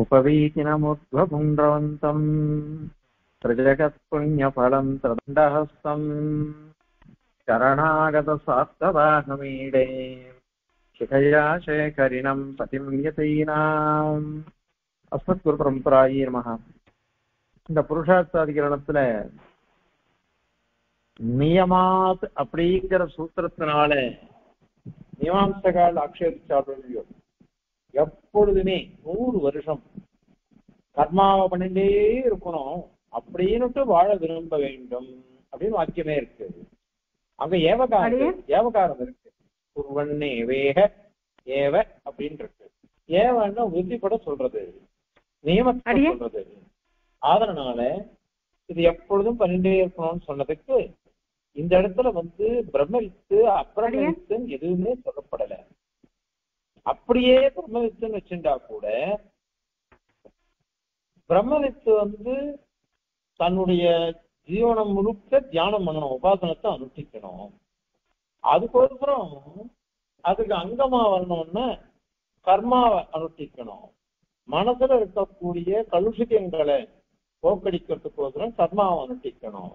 उपवीतिनमुद्वपुण्ड्रवन्तं त्रिजगत्पुण्यफलं त्रिदण्डहस्तं शरणागतसात्तवाहमीडे शिखया शेखरिणं पतिं यतीनाम्. அஸ்மத்குரு பரம்பராயி நமஹ. இந்த புருஷார்த்தாதிகரணத்துல நியமாத் அப்படிங்கிற சூத்திரத்தினால நியமாம்சகால் ஆக்ஷேபிச்சார்கள். எப்பொழுதுமே 100 வருஷம் கர்மாவை பண்ணிட்டே இருக்கணும் அப்படின்னுட்டு வாழ விரும்ப வேண்டும் அப்படின்னு வாக்கியமே இருக்கு. அங்க ஏவகாரம் இருக்கு. குருவண்ணே வேக ஏவ அப்படின்னு இருக்கு. ஏவன்னா உறுதிப்பட சொல்றது, நியமத்தை சொல்றது. அதனால இது எப்பொழுதும் பண்ணிட்டே இருக்கணும்னு சொன்னதுக்கு இந்த இடத்துல பிரம்மவித்து அப்ரமித்து எதுவுமே சொல்லப்படல. அப்படியே பிரம்மவித்துன்னு வச்சுட்டா கூட பிரம்மவித்து தன்னுடைய ஜீவனம் முழுக்க தியானம் பண்ணணும், உபாசனத்தை அனுஷ்டிக்கணும். அதுக்கப்புறம் அதுக்கு அங்கமா வரணும்னா கர்மாவை அனுஷ்டிக்கணும். மனசுல இருக்கக்கூடிய கலுஷிதங்களை போக்கடிக்கிறதுக்கோசரம் கர்மாவை அனுஷ்டிக்கணும்.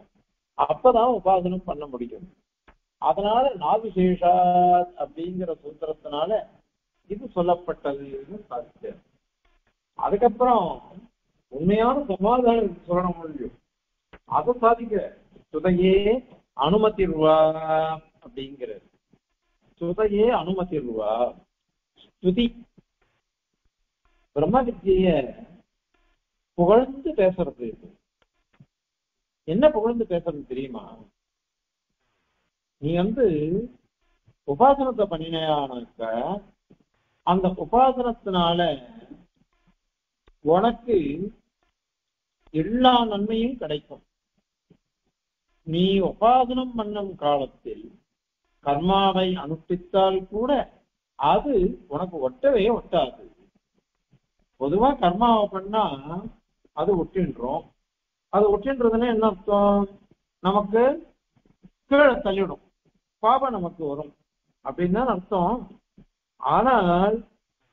அப்பதான் உபாசனம் பண்ண முடியும். அதனால நாவிசேஷா அப்படிங்கிற சூத்திரத்தினால இது சொல்லப்பட்டதுன்னு சாதிச்சு. அதுக்கப்புறம் உண்மையான சமாதானம் சொல்லணும் முடியும். அதை சாதிக்கிற சுதையே அனுமதி ரூபா அப்படிங்கிற சுதையே அனுமதி ரூபா ஸ்துதி பிரம்ம வித்திய புகழ்ந்து பேசுறது. என்ன புகழ்ந்து பேசுறது தெரியுமா? நீ உபாசனத்தை பண்ணினாக்க அந்த உபாசனத்தினால உனக்கு எல்லா நன்மையும் கிடைக்கும். நீ உபாசனம் பண்ணும் காலத்தில் கர்மாவை அனுஷ்டித்தால் கூட அது உனக்கு ஒட்டவே ஒட்டாது. பொதுவா கர்மாவை பண்ணா அது ஒட்டின்றோம். அது ஒட்டின்றதுன்னா என்ன அர்த்தம்? நமக்கு கீழே தள்ளிடும், பாபம் நமக்கு வரும் அப்படின்னு தான் அர்த்தம். ஆனால்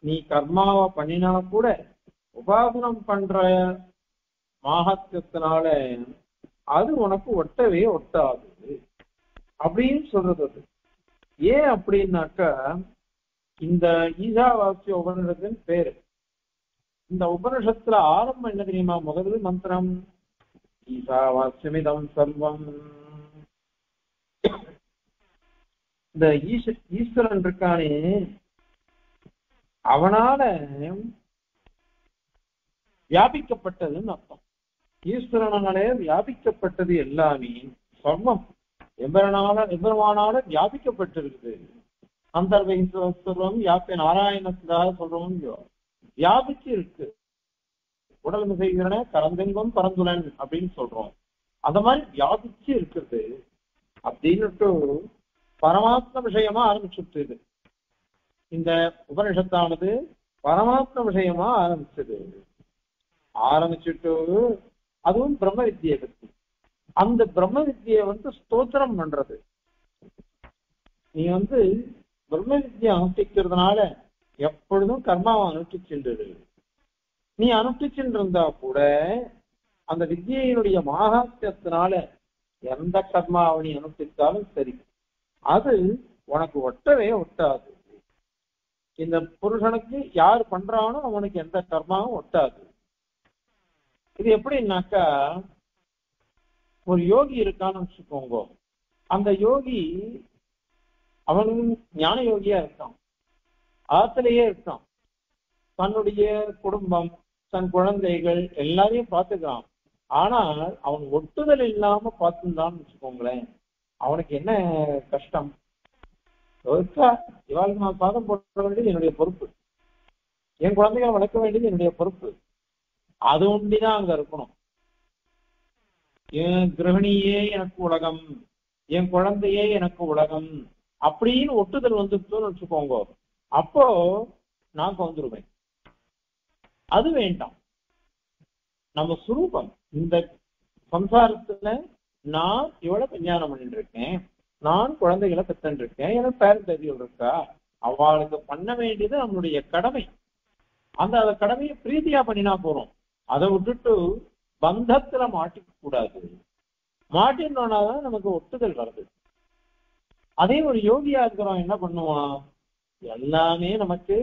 நீ கர்மாவை பண்ணினா கூட உபாசனம் பண்ற மாகத்தினால அது உனக்கு ஒட்டவே ஒட்டாது அப்படின்னு சொல்றது. ஏன் அப்படின்னாக்கா இந்த ஈசாவாசிய உபனிஷத்தின் பேரு. இந்த உபனிஷத்துல ஆரம்பம் என்ன தெரியுமா? முதல் மந்திரம் ஈசாவாசியமிதம் சர்வம். இந்த ஈஸ்வரன் இருக்கானே, அவனால வியாபிக்கப்பட்டதுன்னு அர்த்தம். ஈஸ்வரனாலே வியாபிக்கப்பட்டது எல்லாமே. சர்வம் எம்பெருமானால வியாபிக்கப்பட்டிருக்கு. அந்தர்வம் யாப்ப நாராயணத்துக்காக சொல்றோம், வியாபிச்சு இருக்கு. உடல் மிசைகிறன கரந்தெங்கும் பரந்துலன் அப்படின்னு சொல்றோம். அந்த மாதிரி வியாபிச்சு இருக்குது அப்படின்னுட்டு பரமாத்ம விஷயமா ஆரம்பிச்சுட்டு இந்த உபனிஷத்தானது பரமாத்ம விஷயமா ஆரம்பிச்சுட்டு அதுவும் பிரம்ம வித்தியை பத்தி. அந்த பிரம்ம வித்தியை ஸ்தோத்திரம் பண்றது. நீ பிரம்ம வித்தியை அனுஷ்டிக்கிறதுனால எப்பொழுதும் கர்மாவை அனுஷ்டிச்சுன்றது. நீ அனுஷ்டிச்சுருந்தா கூட அந்த வித்தியினுடைய மகாத்யத்தினால எந்த கர்மாவை நீ அனுஷ்டித்தாலும் சரி, அது உனக்கு ஒட்டவே ஒட்டாது. இந்த புருஷனுக்கு யார் பண்றானோ அவனுக்கு எந்த கர்மாவும் ஒட்டாது. இது எப்படின்னாக்கா, ஒரு யோகி இருக்கான்னு வச்சுக்கோங்க. அந்த யோகி அவன் ஞான யோகியா இருக்கான், ஆத்திலேயே இருக்கான். தன்னுடைய குடும்பம், தன் குழந்தைகள் எல்லாரையும் பார்த்துக்கிறான். ஆனால் அவன் ஒட்டுதல் இல்லாம பார்த்துருந்தான்னு வச்சுக்கோங்களேன், அவனுக்கு என்ன கஷ்டம்? இவாளுக்கு நான் பாதம் போட வேண்டியது என்னுடைய பொறுப்பு, என் குழந்தைகளை வளர்க்க வேண்டியது என்னுடைய பொறுப்பு, அது ஒண்டிதான் அங்க இருக்கணும். என் கிரகணியே எனக்கு உலகம், என் குழந்தையே எனக்கு உலகம் அப்படின்னு ஒட்டுதல் வந்துட்டோன்னு வச்சுக்கோங்க, அப்போ நான் வந்துருவேன். அது வேண்டாம். நம்ம சுரூபம், இந்த சம்சாரத்துல நான் இவ்வளவு கல்யாணம் பண்ணிட்டு இருக்கேன், நான் குழந்தைகளை பெற்று இருக்கேன், எனக்கு பேரன் தெரியும் இருக்கா, அவளுக்கு பண்ண வேண்டியது நம்மளுடைய கடமை. அந்த கடமையை பிரீதியா பண்ணினா போறோம். அதை விட்டுட்டு பந்தத்துல மாட்டிக்க கூடாது. மாட்டினோம்னாதான் நமக்கு ஒத்துதல் வருது. அதே ஒரு யோகியா இருக்கிறவன் என்ன பண்ணுவான், எல்லாமே நமக்கு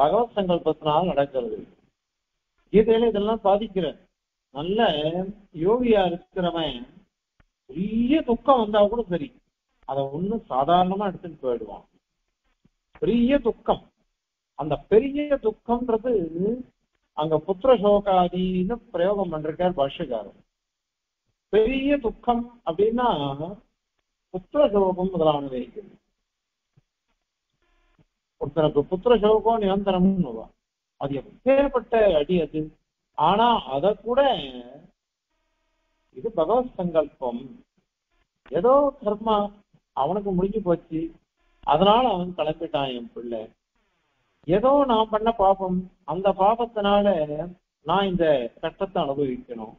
பகவத் சங்கல்பத்தினால் நடக்கிறது. கீதையில இதெல்லாம் சாதிக்கிற நல்ல யோகியா இருக்கிறவன் பெரிய துக்கம் வந்தா கூட சரி, அதை ஒன்னும் சாதாரணமா எடுத்துட்டு போயிடுவான். பெரிய துக்கம், அந்த பெரிய துக்கம்ன்றது அங்க புத்திர சோகாதின்னு பிரயோகம் பண்றார் பாஷ்யக்காரர். பெரிய துக்கம் அப்படின்னா புத்திர சோகம் முதலானது இருக்குது. ஒருத்தனுக்கு புத்திர சோகம் நிரந்தரம்னு வா, அது எப்பேற்பட்ட அடி அது. ஆனா அத கூட இது பகவத் சங்கல்பம், ஏதோ கர்மா அவனுக்கு முடிஞ்சு போச்சு, அதனால அவன் கிளம்பிட்டான் என் பிள்ளை, ஏதோ நான் பண்ண பாபம், அந்த பாபத்தினால நான் இந்த கஷ்டத்தை அனுபவிக்கணும்,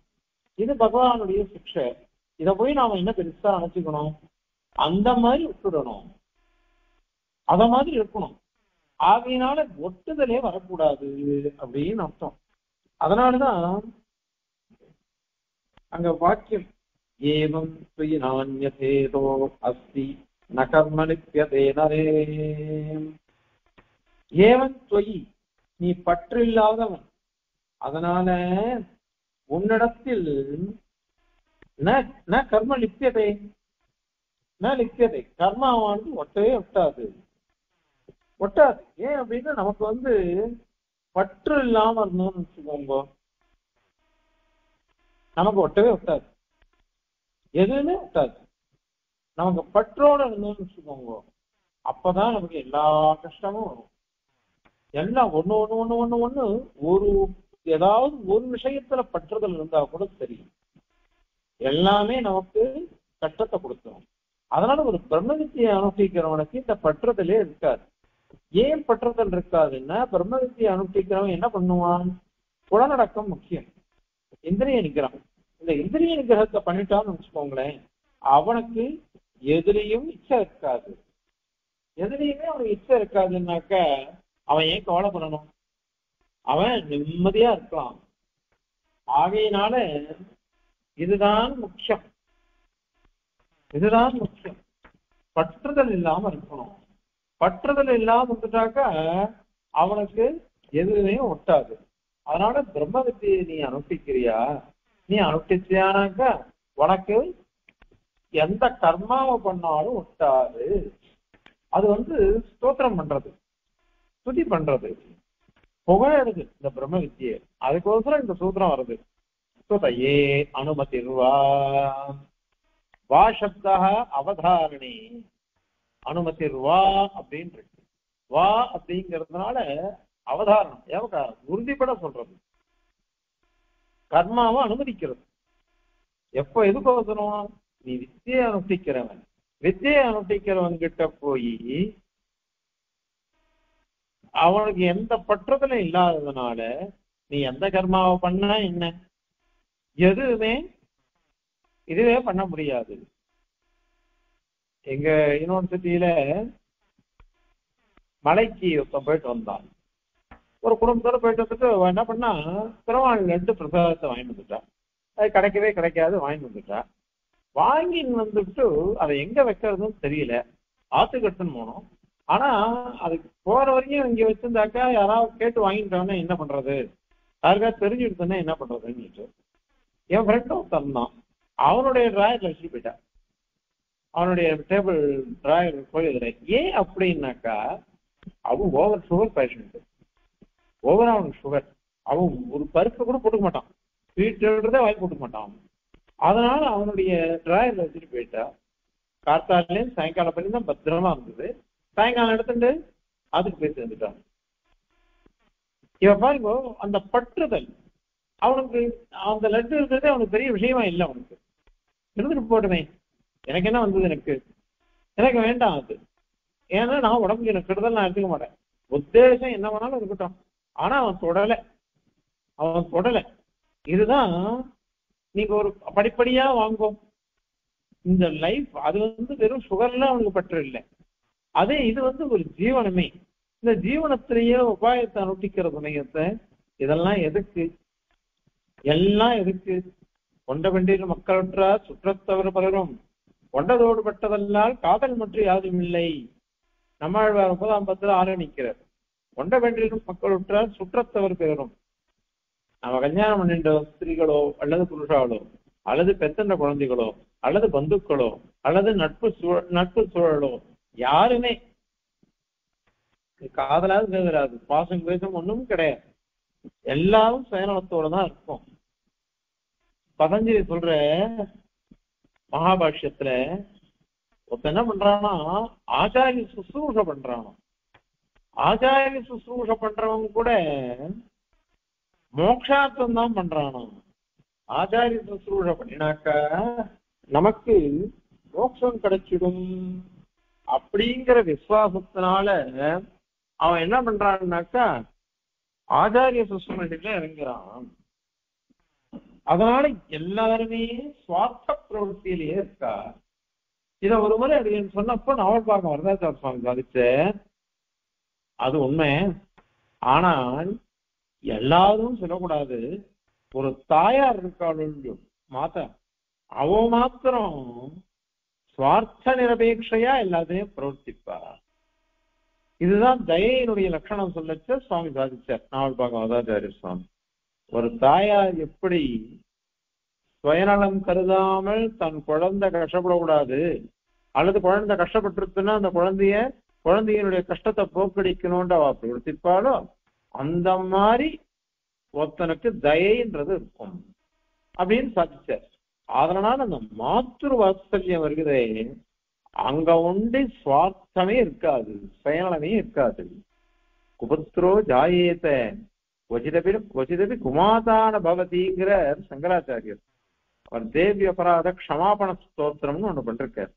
இது பகவானுடைய சிக்ஷை, இதை போய் நாம என்ன பெருசா நினைச்சுக்கணும், அந்த மாதிரி விட்டுடணும், அத மாதிரி இருக்கணும். ஆகையினால ஒட்டுதலே வரக்கூடாது அப்படின்னு அர்த்தம். அதனாலதான் அங்க வாக்கியம் ஏவம் நானியதேதோ அஸ்தி நகர்மணிப்பியதே நரே. ஏவன் தொயி, நீ பற்றில்லாதவன், அதனால உன்னிடத்தில் ந கர்ம லிப்பியதே, ந லிப்பியதே கர்மாவானது ஒட்டவே ஒட்டாது. ஒட்டாது ஏன் அப்படின்னா நமக்கு பற்று இல்லாம இருந்தோம்னு வச்சுக்கோங்க, நமக்கு ஒட்டவே ஒட்டாது, எதுவுமே ஒட்டாது. நமக்கு பற்றோட இருந்தோம்னு வச்சுக்கோங்க, அப்பதான் நமக்கு எல்லா கஷ்டமும் வரும். எல்லாம் ஒண்ணு ஒண்ணு ஒண்ணு ஒண்ணு ஒண்ணு ஒரு ஏதாவது ஒரு விஷயத்துல பற்றுதல் இருந்தா கூட சரி, எல்லாமே நமக்கு கஷ்டத்தை கொடுத்துரும். அதனால ஒரு பிரம்ம வித்தியை அனுஷ்டிக்கிறவனுக்கு இந்த பற்றுதலே இருக்காது. ஏன் பற்றுதல் இருக்காதுன்னா, பிரம்ம வித்தியை அனுஷ்டிக்கிறவன் என்ன பண்ணுவான், புலனடக்கம் முக்கியம், இந்திரிய நிகிரகம். இந்த இந்திரிய நிகிரகத்தை பண்ணிட்டான்னு வச்சுக்கோங்களேன், அவனுக்கு எதிரியும் இச்சை இருக்காது. எதிரியுமே அவனுக்கு இச்சை இருக்காதுன்னாக்க அவன் ஏன் கவலை பண்ணணும், அவன் நிம்மதியா இருக்கலாம். ஆகையினால இதுதான் முக்கியம், இதுதான் முக்கியம், பற்றுதல் இல்லாம இருக்கணும். பற்றுதல் இல்லாம இருந்துட்டாக்க அவனுக்கு எதுவுமே ஒட்டாது. அதனால பிரம்ம வித்தியை நீ அனுஷ்டிக்கிறியா, நீ அனுஷ்டிச்சியானாக்க உனக்கு எந்த கர்மாவை பண்ணாலும் ஒட்டாது. அது ஸ்தோத்திரம் பண்றது, துதி பண்றது, புகழது இந்த பிரம்ம வித்தியை. அதுக்கோசரம் இந்த சூத்திரம் வருது, சுதையே அனுமதிர்வா வா சப்தா அவதாரணி. அனுமதிர்வா அப்படின்றது வா அப்படிங்கிறதுனால அவதாரணம் ஏவகாரம், உறுதிப்பட சொல்றது, கர்மாவை அனுமதிக்கிறது. எப்ப எதுக்கோசரம், நீ வித்தியை அனுஷ்டிக்கிறவன், வித்தியை அனுஷ்டிக்கிறவன் கிட்ட போய் அவனுக்கு எந்த பற்றத்திலும் இல்லாததுனால நீ எந்த கர்மாவை பண்ண என்ன, எதுவுமே இதுவே பண்ண முடியாது. எங்க யூனிவர்சிட்டியில மலைக்கு ஒருத்தன் போயிட்டு வந்தான், ஒரு குடும்பத்தோட போயிட்டு வந்துட்டு என்ன பண்ணா, திருவான்ல ரெண்டு பிரசாதத்தை வாங்கிட்டு வந்துட்டான். அது கிடைக்கவே கிடைக்காது, வாங்கிட்டு வந்துட்டான். வாங்கின்னு வந்துட்டு அதை எங்க வைக்கிறதுன்னு தெரியல, ஆத்துக்கட்டுன்னு போனோம். ஆனா அதுக்கு போற வரைக்கும் இங்க வச்சிருந்தாக்கா யாராவது கேட்டு வாங்கிட்டோன்னா என்ன பண்றது, யாருக்காவது தெரிஞ்சுக்கிட்டோன்னா என்ன பண்றதுன்னு சொல்லிட்டு என் ஃப்ரெண்ட் ஒருத்தன் தான் அவனுடைய டிராயர்ல வச்சுட்டு போயிட்டான். அவனுடைய டேபிள் டிராயர் போயிடுற. ஏன் அப்படின்னாக்கா அவன் ஓவர் சுகர் பேஷண்ட், ஓவரா அவனுக்கு சுகர். அவன் ஒரு பருப்பு கூட போட்டுக்க மாட்டான், வீட்டுன்றதே வாங்கி போட்டுக்க மாட்டான். அதனால அவனுடைய டிராயர்ல வச்சுட்டு போயிட்டா. கார்த்தாலேயும் சாயங்காலம் பண்ணி தான் பத்திரமா இருந்தது. சாயங்காலம் எடுத்துட்டு அதுக்கு போய் சேர்ந்துட்டான். இவ பாருங்க, அந்த பற்றுதல் அவனுக்கு, அந்த லட்டு இருக்கிறதே அவனுக்கு பெரிய விஷயமா இல்லை. அவனுக்கு இருந்துட்டு போட்டுமே, எனக்கு என்ன வந்தது, எனக்கு வேண்டாம் அது. ஏன்னா நான் உடம்புக்கு எனக்கு கெடுதல் நான் எடுத்துக்க மாட்டேன், உத்தேசம் என்ன வேணாலும் இருக்கட்டும். ஆனா அவன் தொடல. இதுதான் நீங்க ஒரு படிப்படியா வாங்கும் இந்த லைஃப். அது வெறும் சுகர்லாம் அவனுக்கு பற்று இல்லை, அதே இது ஒரு ஜீவனமே. இந்த ஜீவனத்திலேயே உபாயத்தை அனுட்டிக்கிற துணையத்தை இதெல்லாம் எதுக்கு? எல்லாம் எதுக்கு? கொண்ட வெண்டியில் மக்களற்ற சுற்றத்தவர் பலரும் கொண்டதோடு பட்டதெல்லாம் காதல் மற்றும் யாரும் இல்லை. நம்மாழ்வார் 9ஆம் பத்தில் ஆரம்பிக்கிறார். கொண்ட வெண்டியிலும் மக்களுற்ற சுற்றத்தவர் பெயரும். நம்ம கல்யாணம் பண்ணின்ற ஸ்திரீகளோ அல்லது புருஷாலோ அல்லது பெத்தண்ட குழந்தைகளோ அல்லது பந்துக்களோ அல்லது நட்பு சூழலோ யாருமே காதலாவது கேட்கறாது, பாசம் பேசம் ஒண்ணும் கிடையாது. எல்லாரும் சுயநலத்தோடதான் இருக்கும். பதஞ்சலி சொல்ற மகாபாஷ்யத்துல ஒருத்த என்ன பண்றான்னா ஆச்சாரிய சுசூஷ பண்றானோ. ஆச்சாரிய சுசூஷ பண்றவங்க கூட மோட்சார்த்தம் தான் பண்றானோ. ஆச்சாரிய சுசூஷ பண்ணினாக்கா நமக்கு மோட்சம் கிடைச்சிடும் அப்படிங்கிற விசுவாசத்தினால அவன் என்ன பண்றான்னாக்கா ஆச்சாரிய சுசூஷத்துல இறங்குறான். அதனால எல்லாருமே சுவார்த்த பிரவருத்திலேயே இருக்கா. இத ஒரு முறை அப்படின்னு சொன்னப்ப நவல்பாக்கம் வரதாச்சார சுவாமி சாதிச்ச அது உண்மை. ஆனால் எல்லாரும் சொல்லக்கூடாது. ஒரு தாயார் இருக்காள் மாதா, அவ மாத்திரம் சுவார்த்த நிரபேட்சையா எல்லாத்தையும் பிரவர்த்திப்பா. இதுதான் தயையினுடைய லட்சணம் சொல்லச்ச சுவாமி சாதிச்சார் நவல்பாக்கம் வரதாச்சாரிய சுவாமி. ஒரு தாயார் எப்படி சுயநலம் கருதாமல் தன் குழந்தை கஷ்டப்படக்கூடாது, அல்லது குழந்தை கஷ்டப்பட்டுருச்சுன்னா அந்த குழந்தையினுடைய கஷ்டத்தை போக்கடிக்கணும்ன்ற பிரவர்த்திப்பாலோ அந்த மாதிரி ஒருத்தனுக்கு தயைன்றது இருக்கும் அப்படின்னு சாதிச்சார். அதனால அந்த மாத்திரு வாத்சல்யம் வருகிறதே அங்க ஒன்று சுவார்த்தமே இருக்காது, சுயநலமே இருக்காது. குபத்ரோ ஜாயேத வச்சிதபி குமாதான பவதிங்கிற சங்கராச்சாரியர் அவர் தேவி அபராத க்ஷமாபண ஸ்தோத்திரம்னு ஒண்ணு பண்ணிருக்காரு.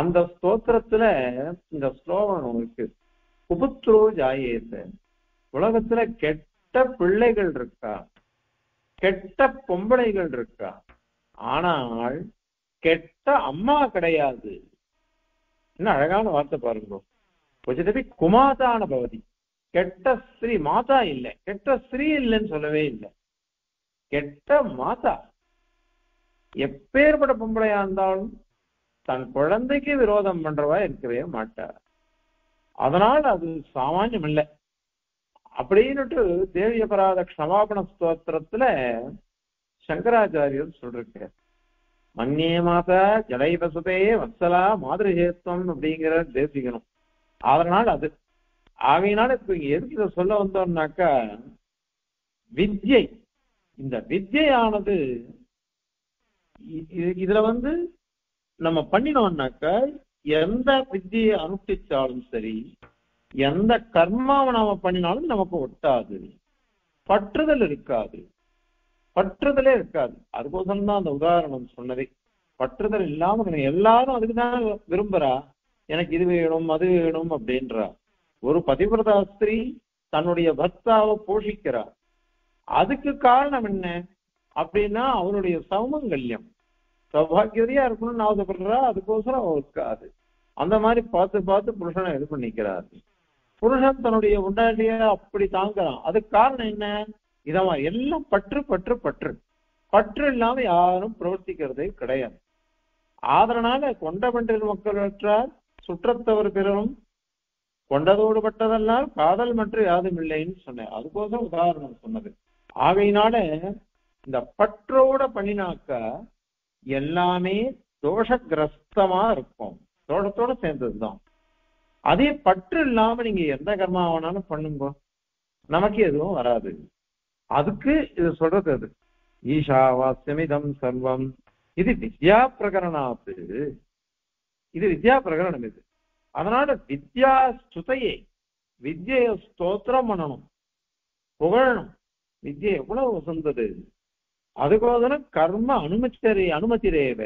அந்த ஸ்தோத்திரத்துல இந்த ஸ்லோகம் இருக்கு. குபுத்ரோ ஜாயேத்த, உலகத்துல கெட்ட பிள்ளைகள் இருக்கா, கெட்ட பொம்பளைகள் இருக்கா, ஆனால் கெட்ட அம்மா கிடையாது. என்ன அழகான வார்த்தை பாருங்க. வச்சிதபி குமாதான பவதி, கெட்ட ஸ்ரீ மாதா இல்லை, கெட்ட ஸ்ரீ இல்லைன்னு சொல்லவே இல்லை, கெட்ட மாதா. எப்பேற்பட்ட பொம்பளையா இருந்தாலும் தன் குழந்தைக்கு விரோதம் பண்றவா இருக்கவே மாட்டார். அதனால அது சாமான்யம் இல்லை அப்படின்னுட்டு தேவி அபராத க்ஷமாபண ஸ்தோத்திரத்துல சங்கராச்சாரியர் சொல்றார். மன்னே மாதா ஜலைவசுதே வத்சலா மாதேத்வம் அப்படிங்கிற தேசிகனும். அதனால் அது ஆகையினால இப்ப எதுக்கு இதை சொல்ல வந்தோம்னாக்கா வித்யை, இந்த வித்யானது இதுல நம்ம பண்ணினோம்னாக்கா எந்த வித்தியை அனுஷ்டிச்சாலும் சரி, எந்த கர்மாவை நாம பண்ணினாலும் நமக்கு ஒட்டாது, பற்றுதலே இருக்காது. அதுக்கோசரம் தான் அந்த உதாரணம் சொன்னதே. பற்றுதல் இல்லாம எல்லாரும் அதுக்குதான் விரும்புறா, எனக்கு இது வேணும் அது வேணும் அப்படின்றா. ஒரு பதிவிரதா ஸ்திரீ தன்னுடைய பர்த்தாவை போஷிக்கிறார், அதுக்கு காரணம் என்ன அப்படின்னா அவனுடைய சௌமங்கல்யம், சௌபாகியதையா இருக்கணும்னு ஆசைப்படுறா, அதுக்கோசரம் அவருக்காது. அந்த மாதிரி பார்த்து பார்த்து புருஷனை இது பண்ணிக்கிறார். புருஷன் தன்னுடைய உண்டாட்டிய அப்படி தாங்கிறான், அதுக்கு காரணம் என்ன? இதான் எல்லாம் பற்று இல்லாம யாரும் பிரவர்த்திக்கிறதே கிடையாது. ஆதரனால கொண்ட பண்டில் மக்கள் பெற்றார் சுற்றத்தவர் பிறரும் கொண்டதோடு பட்டதெல்லாம் காதல் மற்றும் யாதும் இல்லைன்னு சொன்னேன். அதுக்கோசரம் உதாரணம் சொன்னது. ஆகையினால இந்த பற்றோட பண்ணினாக்கா எல்லாமே தோஷகிரஸ்தமா இருக்கும், தோஷத்தோட சேர்ந்ததுதான். அதே பற்று இல்லாம நீங்க எந்த கர்மாவனாலும் பண்ணுங்க, நமக்கு எதுவும் வராது. அதுக்கு இது சொல்றது அது ஈஷாவாஸ்யமிதம் சர்வம். இது வித்யா பிரகரணம். இது அதனால வித்யா ஸ்துதையை, வித்யை ஸ்தோத்திரம் பண்ணணும், புகழணும். வித்யை எவ்வளவு வசந்தது. அதுக்கோசரம் கர்ம அனுமதிரேவ.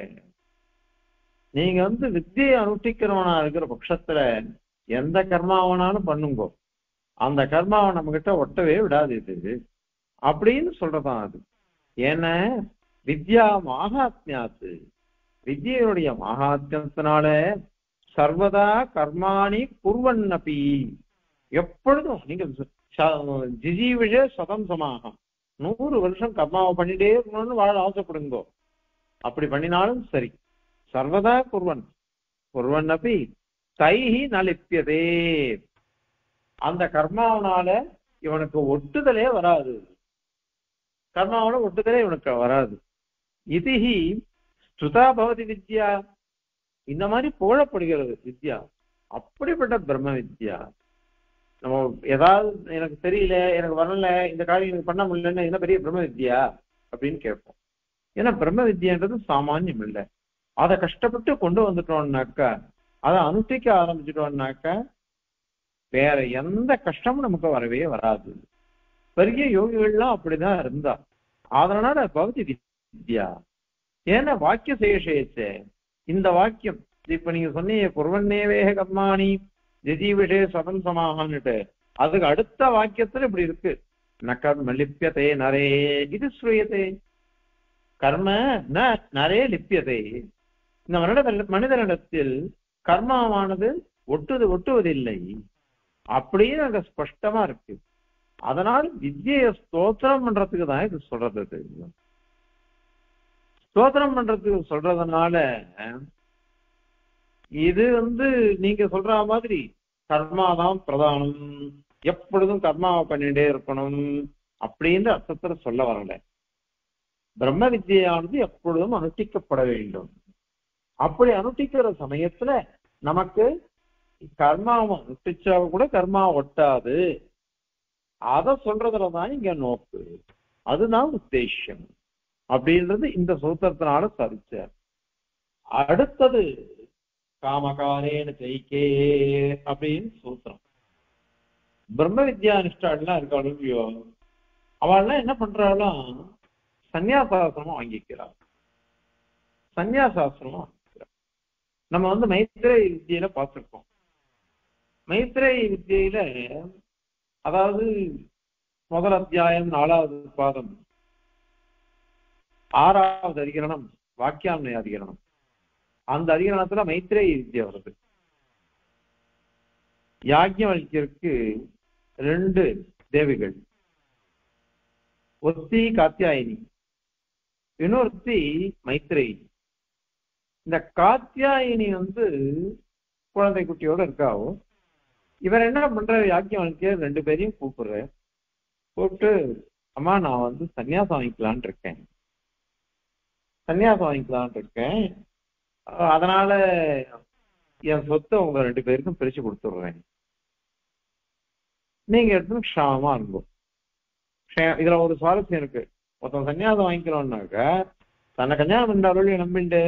நீங்க வித்தியை அனுஷ்டிக்கிறவனா இருக்கிற பட்சத்துல எந்த கர்மாவனாலும் பண்ணுங்கோ, அந்த கர்மாவை நம்ம கிட்ட ஒட்டவே விடாது இது அப்படின்னு சொல்றதான் அது. ஏன்னா வித்யா மகாத்மியாத்து, வித்யனுடைய மகாத்மியத்தினால சர்வதா கர்மாணி குர்வன்னபி, எப்பொழுதும் நீங்கள் ஜிஜீவிஷ சதம் சமாக 100 வருஷம் கர்மாவை பண்ணிட்டே இருக்கணும்னு வாழ ஆசைப்படுங்கோ. அப்படி பண்ணினாலும் சரி, சர்வதா குர்வன் குர்வன் அப்படி தைஹி நலிப்பியதே, அந்த கர்மாவனால இவனுக்கு ஒட்டுதலே வராது, கர்மாவன ஒட்டுதலே இவனுக்கு வராது. இதிஹி ஸ்ருதா பவதி வித்யா, இந்த மாதிரி புகழப்படுகிறது வித்யா. அப்படிப்பட்ட பிரம்ம வித்யா நம்ம ஏதாவது எனக்கு தெரியல, எனக்கு வரல, இந்த காரியம் எனக்கு பண்ண முடியலன்னு என்ன பெரிய பிரம்ம வித்யா அப்படின்னு கேட்போம். ஏன்னா பிரம்ம வித்யான்றது சாமானியம் இல்லை. அதை கஷ்டப்பட்டு கொண்டு வந்துட்டோம்னாக்கா, அதை அனுஷ்டிக்க ஆரம்பிச்சிட்டோம்னாக்கா வேற எந்த கஷ்டமும் நமக்கு வரவே வராது. பெரிய யோகிகள்லாம் அப்படிதான் இருந்தா. அதனால பகுதி வித்யா. ஏன்னா வாக்கிய சேஷேச்ச, இந்த வாக்கியம் இப்ப நீங்க சொன்னீங்க குர்வன்னேவேஹ கர்மாணி ஜஜீவிஷே சதம் சமாகன்னுட்டு, அதுக்கு அடுத்த வாக்கியத்துல இப்படி இருக்கு, நக்கர்ம லிப்பியதே நரே இது ஸ்ரூயதே, கர்ம நரே லிப்பியதே. இந்த மனிதனிடத்தில் கர்மாவானது ஒட்டுவதில்லை அப்படின்னு அங்க ஸ்பஷ்டமா இருக்கு. அதனால் வித்யை ஸ்தோத்திரம் பண்றதுக்கு தான் இது சொல்றது. ஸ்தோத்திரம் பண்றதுக்கு சொல்றதுனால இது நீங்க சொல்ற மாதிரி கர்மாதான் பிரதானம், எப்பொழுதும் கர்மாவை பண்ணிட்டே இருக்கணும் அப்படின்ற அர்த்தத்துல சொல்ல வரல. பிரம்ம வித்யானது எப்பொழுதும் அனுஷ்டிக்கப்பட வேண்டும். அப்படி அனுஷ்டிக்கிற சமயத்துல நமக்கு கர்மாவை அனுஷ்டிச்சா கூட கர்மா ஒட்டாது. அத சொல்றதுலதான் இங்க நோக்கு, அதுதான் உத்தேசம் அப்படின்றது இந்த சூத்திரத்தினால சாதிச்சார். அடுத்தது காமகாரேன ஜெயிக்கே அப்படின்னு சூத்திரம். பிரம்ம வித்யா அனுஷ்டாலாம் இருக்காளோ அவள்லாம் என்ன பண்றாலும் சன்னியாசாசிரமா வாங்கிக்கிறாள், சன்னியாசாசிரமா வாங்கிக்கிறாள். நம்ம மைத்ரேய வித்தியில பார்த்துருக்கோம். மைத்ரேய வித்தியில, அதாவது முதல் அத்தியாயம் 4வது பாதம் 6வது அதிகரணம் வாக்கியான்மய அதிகரணம், அந்த அதிகரணத்துல மைத்ரேய வித்யா வருது. யாக்ஞவல்கியருக்கு 2 தேவிகள், ஒருத்தி காத்தியாயினி, இன்னொருத்தி மைத்ரேயி. இந்த காத்தியாயினி குழந்தை குட்டியோட இருக்காவோ. இவர் என்ன பண்ற, யாக்ஞவல்கியர் 2 பேரையும் கூப்பிட்டு அம்மா நான் சன்னியாசம் வாங்கிக்கலான் இருக்கேன், அதனால என் சொத்தை உங்க 2 பேருக்கும் பிரிச்சு கொடுத்துடுறேன், நீங்க எடுத்து க்ஷாமமா இருக்கும். இதுல ஒரு சுவாரஸ்யம் இருக்கு. ஒருத்தன் சன்னியாசம் வாங்கிக்கிறோம்னாக்க தன்னை கல்யாணம் பண்றாளோ நம்பிண்டு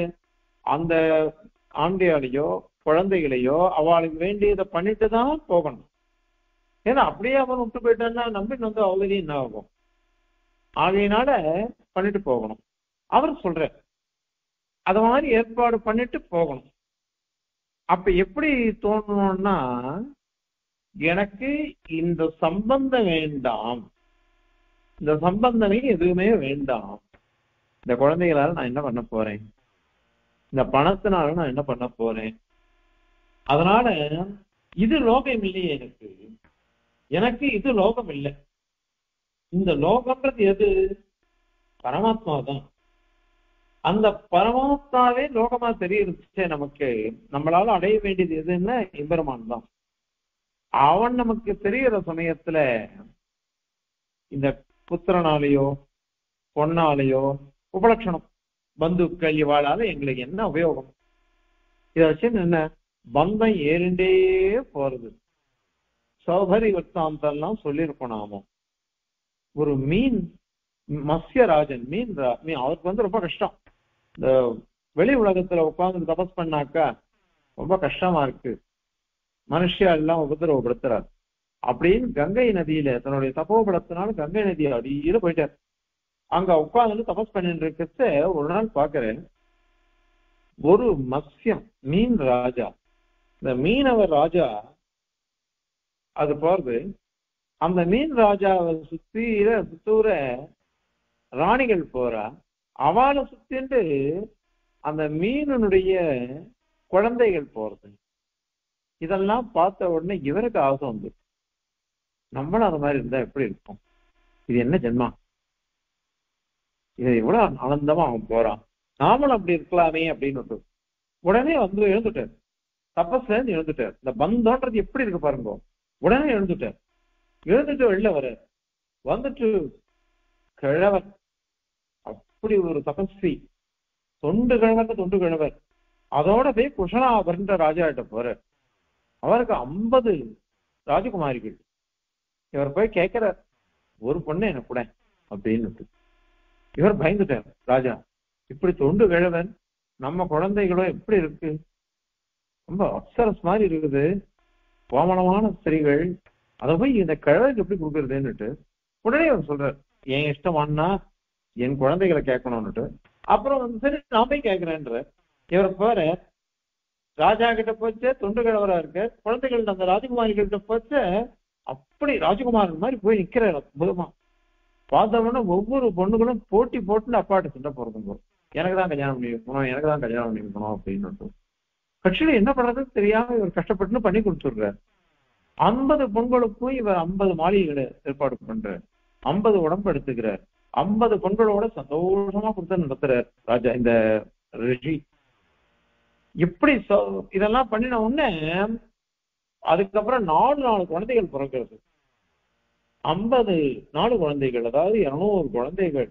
அந்த ஆண்டையாலையோ குழந்தைகளையோ அவளுக்கு வேண்டியதை பண்ணிட்டு தான் போகணும். ஏன்னா அப்படியே அவன் விட்டு போயிட்டான்னா நம்பிட்டு அவளுக்கு என்ன ஆகும், ஆகையினால பண்ணிட்டு போகணும். அவர் சொல்ற அத மாதிரி ஏற்பாடு பண்ணிட்டு போகணும். அப்ப எப்படி தோணணும்னா, எனக்கு இந்த சம்பந்தம் வேண்டாம், இந்த சம்பந்தமே எதுவுமே வேண்டாம், இந்த குழந்தைகளால நான் என்ன பண்ண போறேன், இந்த பணத்தினால நான் என்ன பண்ண போறேன், அதனால இது லோகம் இல்லையே, எனக்கு எனக்கு இது லோகம் இல்லை. இந்த லோகம்ன்றது எது, பரமாத்மா தான். அந்த பரமாத்மாவே லோகமா தெரியுது நமக்கு. நம்மளால அடைய வேண்டியது எதுன்னா எம்பெருமான் தான். அவன் நமக்கு தெரிகிற சமயத்துல இந்த புத்திரனாலேயோ பொண்ணாலேயோ உபலட்சணம் பந்துக்கள் இவாளால எங்களுக்கு என்ன உபயோகம், இதை வச்சு என்ன பந்தம் ஏறிண்டே போறது. சௌபரி வர்த்தாந்தெல்லாம் சொல்லியிருப்போம் நாம. ஒரு மீன் மத்யராஜன் மீன், அவருக்கு ரொம்ப கஷ்டம். இந்த வெளி உலகத்துல உட்காந்து தபஸ் பண்ணாக்கா ரொம்ப கஷ்டமா இருக்கு, மனுஷியா எல்லாம் உபதிரவப்படுத்துறாரு அப்படின்னு கங்கை நதியில தன்னுடைய தபோபலத்தினால கங்கை நதி அடியில போயிட்டார். அங்க உட்காந்து தபஸ் பண்ணிட்டு இருக்கிறத ஒரு நாள் பாக்குறேன், ஒரு மத்யம் மீன் ராஜா, இந்த மீனவர் ராஜா அது போறது. அந்த மீன் ராஜாவை சுத்தூர ராணிகள் போறா, அவளை சுத்திண்டு அந்த மீனுடைய குழந்தைகள் போறது. இதெல்லாம் பார்த்த உடனே இவருக்கு ஆசை நம்மளும் அது மாதிரி இருந்தா எப்படி இருக்கும்? இது என்ன ஜென்மா, இதை எவ்வளவு ஆனந்தமா அவன் போறான், நாமளும் அப்படி இருக்கலாமே அப்படின்னு உடனே வந்து எழுந்துட்டார். தப்பஸ்ல இருந்து எழுந்துட்டார். இந்த பந்தோன்றது எப்படி இருக்கு பாருங்க. உடனே எழுந்துட்டார். எழுந்துட்டு வெளில வர வந்துட்டு கிழவர், அப்படி ஒரு தபஸ்வி, தொண்டு கிழவர், தொண்டு கிழவர். அதோட போய் குஷனாபர்ன்ற ராஜாட்ட போற. அவருக்கு 50 ராஜகுமாரிகள். இவர் போய் கேட்கிறார், ஒரு பொண்ணு எனக்கு கூட அப்படின்னு. இவர் பயந்துட்டார். ராஜா, இப்படி தொண்டு கிழவன், நம்ம குழந்தைகளோ எப்படி இருக்கு, ரொம்ப அப்சரஸ் மாதிரி இருக்குது, கோமளமான ஸ்திரீகள், அதை போய் இந்த கிழவருக்கு எப்படி கொடுக்குறதுன்னுட்டு உடனே அவர் சொல்றார், என் இஷ்டமானா என் குழந்தைகளை கேட்கணும்னுட்டு. அப்புறம் வந்து சரி நான் போய் கேட்கிறேன்ற இவரை போற. ராஜா கிட்ட போச்சு, தொண்டு கிழவரா இருக்க குழந்தைகள் அந்த ராஜகுமாரிகிட்ட போச்சு. அப்படி ராஜகுமாரன் மாதிரி போய் நிக்கிறார். அற்புதமா பார்த்தோம்னா ஒவ்வொரு பொண்ணுகளும் போட்டி போட்டுன்னு அப்பாட்ட சண்டை போறதுங்க. எனக்கு தான் கல்யாணம் பண்ணி இருக்கணும், எனக்கு தான் கல்யாணம் பண்ணி இருக்கணும் அப்படின்னு. கட்சியில என்ன பண்றதுன்னு தெரியாம இவர் கஷ்டப்பட்டுன்னு பண்ணி கொடுத்துடுறாரு. 50 பொண்களுக்கும் இவர் 50 மாளிகைகளை ஏற்பாடு பண்றார். 50 உடம்பு எடுத்துக்கிறார். 50 பொண்களோட சந்தோஷமா கொடுத்து நடத்துறார் ராஜா, இந்த ரிஷி. இப்படி இதெல்லாம் பண்ணின உடனே அதுக்கப்புறம் 4 குழந்தைகள் பிறக்கிறது. 54 குழந்தைகள், அதாவது 200 குழந்தைகள்.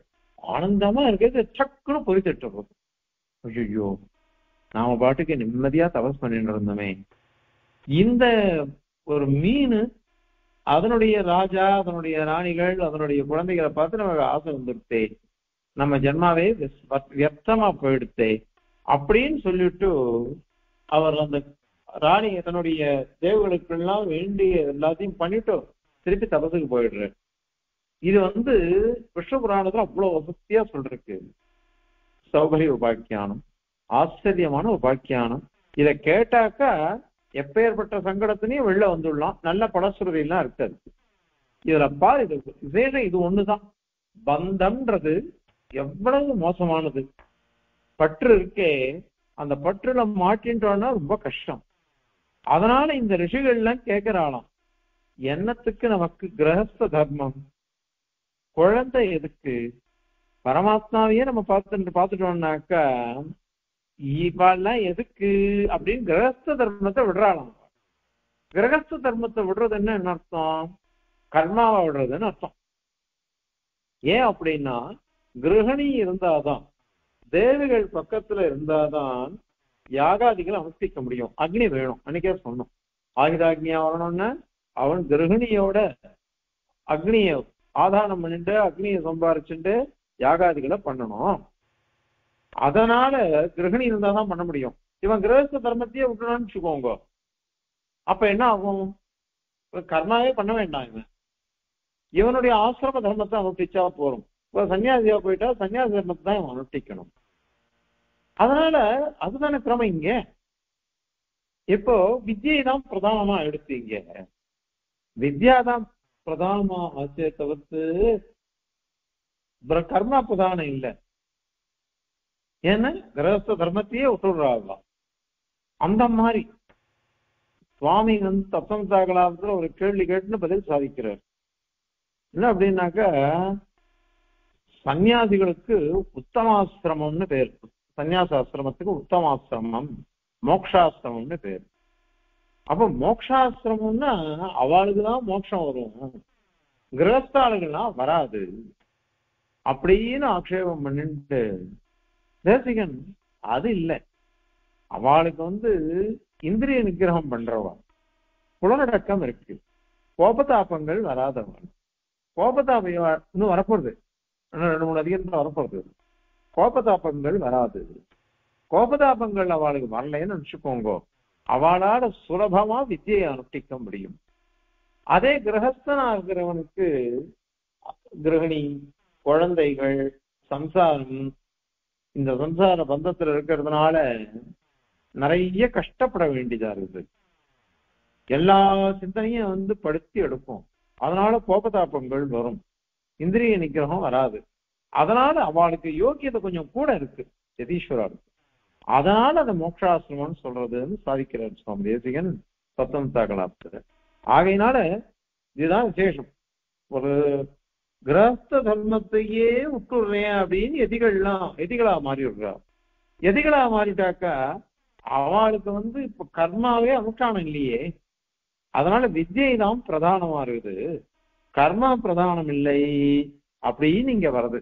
ஆனந்தமா இருக்கிறது. சக்குன்னு பொறித்திட்டு போகுது. ஐயோ, நாம பாட்டுக்கு நிம்மதியா தபஸ் பண்ணிட்டு இருந்தோமே, இந்த ஒரு மீன் அதனுடைய ராஜா, அதனுடைய ராணிகள், அதனுடைய குழந்தைகளை பார்த்து நமக்கு ஆசை வந்துடுத்தே, நம்ம ஜென்மாவே வியர்த்தமா போயிடுத்தே அப்படின்னு சொல்லிட்டு அவர் அந்த ராணி தன்னுடைய தேவர்களுக்கெல்லாம் வேண்டிய எல்லாத்தையும் பண்ணிட்டு திருப்பி தபசுக்கு போயிடுற. இது வந்து விஷ்ணு புராணத்துல அவ்வளவு வசதியா சொல்றதுக்கு. சௌகரிய உபாக்கியானம், ஆச்சரியமான உபாக்கியானம். இதை கேட்டாக்கா எப்பேற்பட்ட சங்கடத்தினையும் வெளில வந்துடலாம். நல்ல படசுருதி எல்லாம் இருக்காது இதுல. பாரு, இது விசேஷம். இது ஒண்ணுதான். பந்தம்ன்றது எவ்வளவு மோசமானது. பற்று இருக்கே, அந்த பற்றுல மாட்டின்றோம்னா ரொம்ப கஷ்டம். அதனால இந்த ரிஷிகள்லாம் கேட்கிறாளாம், என்னத்துக்கு நமக்கு கிரகஸ்த தர்மம், குழந்தை எதுக்கு, பரமாத்மாவையே நம்ம பார்த்துட்டோம்னாக்கா இவெல்லாம் எதுக்கு அப்படின்னு கிரகஸ்த தர்மத்தை விடுறாளாம். கிரகஸ்த தர்மத்தை விடுறது என்ன அர்த்தம்? கர்மாவை விடுறதுன்னு அர்த்தம். ஏன் அப்படின்னா, கிரகணி இருந்தாதான், தேவிகள் பக்கத்துல இருந்தாதான் யாகாதிகளை அனுஷ்டிக்க முடியும். அக்னி வேணும். அன்னைக்கே சொன்னோம், ஆயுதாக்னியா வரணும்னா அவன் கிரகணியோட அக்னிய ஆதானம் பண்ணிட்டு அக்னியை சம்பாரிச்சுட்டு யாகாதிகளை பண்ணணும். அதனால கிரகணி இருந்தாதான் பண்ண முடியும். இவன் கிரகஸ்த தர்மத்தையே விட்டுணும்னு வச்சுக்கோங்க, அப்ப என்ன ஆகும்? கர்மாவே பண்ண வேண்டாம். இவன் இவனுடைய ஆசிரம தர்மத்தை அனுஷ்டிச்சா போறோம். இப்ப சன்னியாசியா போயிட்டா சன்னியாசி தர்மத்தை தான் இவன் அனுஷ்டிக்கணும். அதனால அதுதானே கிரம. இங்க இப்போ வித்யை தான் பிரதானமா எடுத்தீங்க. வித்யாதான் பிரதானமா ஆச்சே தவிர்த்து கர்மா பிரதானம் இல்லை. ஏன்னா கிரகஸ்த தர்மத்தையே விட்டுடுறாங்களாம். அந்த மாதிரி சுவாமி வந்து தப்சம்சாகலாபத்துல ஒரு கேள்வி கேட்டுன்னு பதில் சாதிக்கிறார். என்ன அப்படின்னாக்கா, சன்னியாசிகளுக்கு உத்தமாசிரமம்னு பேர். சன்னியாசாசிரமத்துக்கு உத்தமாசிரமம், மோக்ஷாசிரமம்னு பேர். அப்ப மோக்ஷாசிரமம்னா அவளுக்குதான் மோட்சம் வரும், கிரகஸ்தாளுக்குலாம் வராது அப்படின்னு ஆக்ஷேபம் பண்ணிட்டு தேசிகன் அது இல்லை. அவளுக்கு வந்து இந்திரிய நிகிரகம் பண்றவன், புலனடக்கம் இருக்கு, கோபதாபங்கள் வராதவன். கோபதாபம் இன்னும் வரப்போறது, 2-3 அதிகம்தான் வரப்போறது. கோபதாபங்கள் வராது. கோபதாபங்கள் அவளுக்கு வரலன்னு நினைச்சுக்கோங்க, அவளால சுலபமா வித்தியை அனுஷ்டிக்க முடியும். அதே கிரகஸ்தனா இருக்கிறவனுக்கு கிரகணி, குழந்தைகள், சம்சாரம், இந்த சம்சார பந்தத்துல இருக்கிறதுனால நிறைய கஷ்டப்பட வேண்டியதா இருக்குது. எல்லா சிந்தனையும் வந்து படுத்தி எடுக்கும். அதனால கோபதாபங்கள் வரும், இந்திரிய நிகிரகம் வராது. அதனால அவளுக்கு யோக்கியத்தை கொஞ்சம் கூட இருக்கு, யதீஸ்வரா இருக்கு. அதனால அந்த மோட்சாசிரமம்னு சொல்றதுன்னு சாதிக்கிறார் சுவாமி தேசிகன் சப்தம் தாக்கலாப்தர். ஆகையினால இதுதான் விசேஷம். ஒரு கிரகஸ்த தர்மத்தையே விட்டுடுறேன் அப்படின்னு எதிகளாக மாறி விடுறா. எதிகளாக மாறிட்டாக்கா அவளுக்கு இப்ப கர்மாவே அனுஷ்டானம் இல்லையே, அதனால வித்யை தான் பிரதானமா இருக்குது, கர்மா பிரதானம் இல்லை அப்படின்னு இங்க வருது.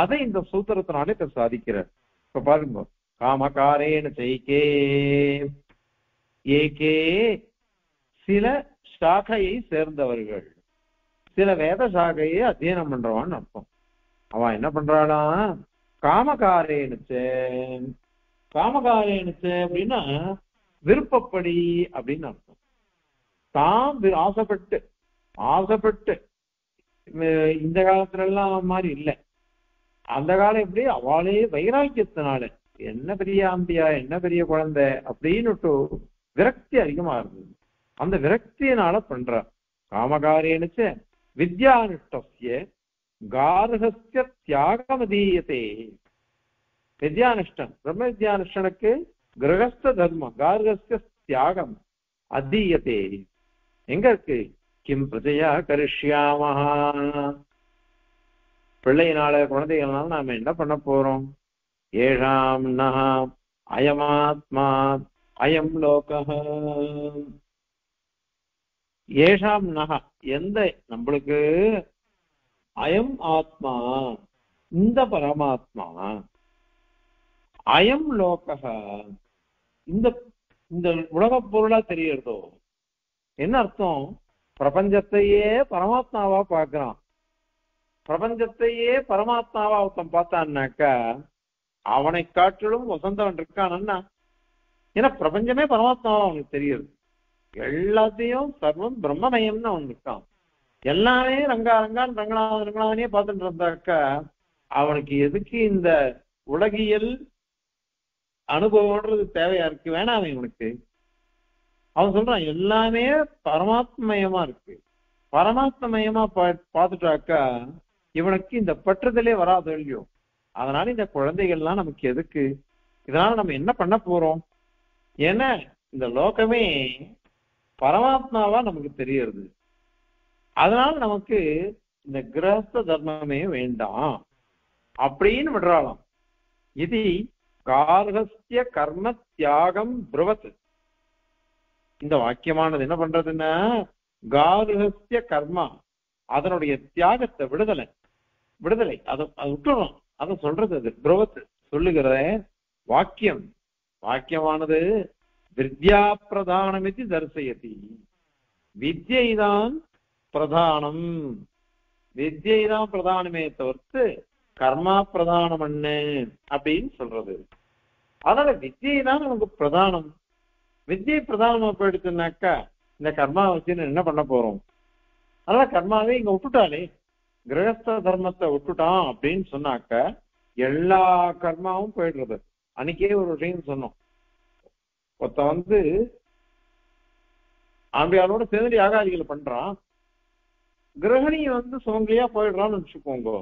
அதை இந்த சூத்திரத்தினாலே இப்ப சாதிக்கிறார். இப்ப பாருங்க, காமகாரேன செய்கே ஏகே, சில சாகையை சேர்ந்தவர்கள், சில வேத சாகையை அத்தியனம் பண்றவான்னு அர்த்தம். அவன் என்ன பண்றானா, காமகாரேனுச்சு காமகாரேனுச்சு அப்படின்னா விருப்பப்படி அப்படின்னு அர்த்தம். தான் ஆசைப்பட்டு ஆசைப்பட்டு இந்த காலத்துல எல்லாம் மாதிரி இல்லை, அந்த காலம் எப்படி அவளே வைராக்கியத்தினால என்ன பெரிய ஆம்பியா என்ன பெரிய குழந்தை அப்படின்னுட்டு விரக்தி அதிகமா இருந்தது. அந்த விரக்தியினால பண்ற காமகாரேனுச்ச வித்யானுஷ்டஸ்ய கார்ஹஸ்ய தியாகமதீயதே. வித்யானுஷ்டன் பிரம்ம வித்யானுஷ்டனுக்கு கிரகஸ்த தர்மம் கார்ஹஸ்ய தியாகம் அதீயதே. எங்க இருக்கு, கிம் பிரஜையா கரிஷ்யாமஹா, பிள்ளையினால குழந்தைகள்னால நாம என்ன பண்ண போறோம், ஏஷாம் நஹ அயமாத்மா அயம் லோக, ஏஷாம் நஹ எந்த நம்மளுக்கு அயம் ஆத்மா இந்த பரமாத்மா அயம் லோக இந்த இந்த உலக பொருளா தெரியறதோ, என்ன அர்த்தம், பிரபஞ்சத்தையே பரமாத்மாவா பாக்குறான். பிரபஞ்சத்தையே பரமாத்மாவா ஒருத்தன் பார்த்தான்னாக்கா அவனை காட்டிலும் வசந்தவன் இருக்கானா, ஏன்னா பிரபஞ்சமே பரமாத்மாவா அவனுக்கு தெரியுது. எல்லாத்தையும் சர்வம் பிரம்மமயம்னு அவன் இருக்கான். எல்லாமே ரங்காரங்கான் ரங்கனாவனே பார்த்துட்டு இருந்தாக்கா அவனுக்கு எதுக்கு இந்த உலகியல் அனுபவம்ன்றது தேவையா இருக்கு, வேணாம் இவனுக்கு. அவன் சொல்றான் எல்லாமே பரமாத்மயமா இருக்கு, பரமாத்மயமா பார்த்துட்டாக்கா இவனுக்கு இந்த பற்றுதலே வராது இல்லையோ, அதனால இந்த குழந்தைகள்லாம் நமக்கு எதுக்கு, இதனால நம்ம என்ன பண்ண போறோம், ஏன்னா இந்த லோகமே பரமாத்மாவா நமக்கு தெரியுது, அதனால நமக்கு இந்த கிரகஸ்த தர்மமே வேண்டாம் அப்படின்னு விடுறாளாம். இது கார்ஹஸ்ய கர்ம தியாகம் ப்ரவத். இந்த வாக்கியமானது என்ன பண்றதுன்னா கார்ஹஸ்ய கர்மா அதனுடைய தியாகத்தை விடுதலை விடுதலை அதை விட்டுறோம். அதை சொல்றது அது ப்ரவத் சொல்லுகிற வாக்கியம். வாக்கியமானது வித்யா பிரதானமிதி தரிசயதி, வித்யைதான் பிரதானம், வித்யைதான் பிரதானமே தவிர்த்து கர்மா பிரதானம் என்ன அப்படின்னு சொல்றது. அதனால வித்யைதான் நமக்கு பிரதானம். வித்யை பிரதானமா போயிடுச்சுனாக்கா இந்த கர்மா வச்சுன்னு என்ன பண்ண போறோம், அதனால கர்மாவே இங்க விட்டுட்டாலே கிரகஸ்த தர்மத்தை விட்டுட்டான் அப்படின்னு சொன்னாக்கா எல்லா கர்மாவும் போயிடுறது. அன்னைக்கே ஒரு விஷயம் சொன்னோம், ஒருத்த ஆம்பியாரோட சேர்ந்து யாகாதிகளை பண்றான், கிரகணியை சுமங்கலியா போயிடுறான்னு நினைச்சுக்கோங்க,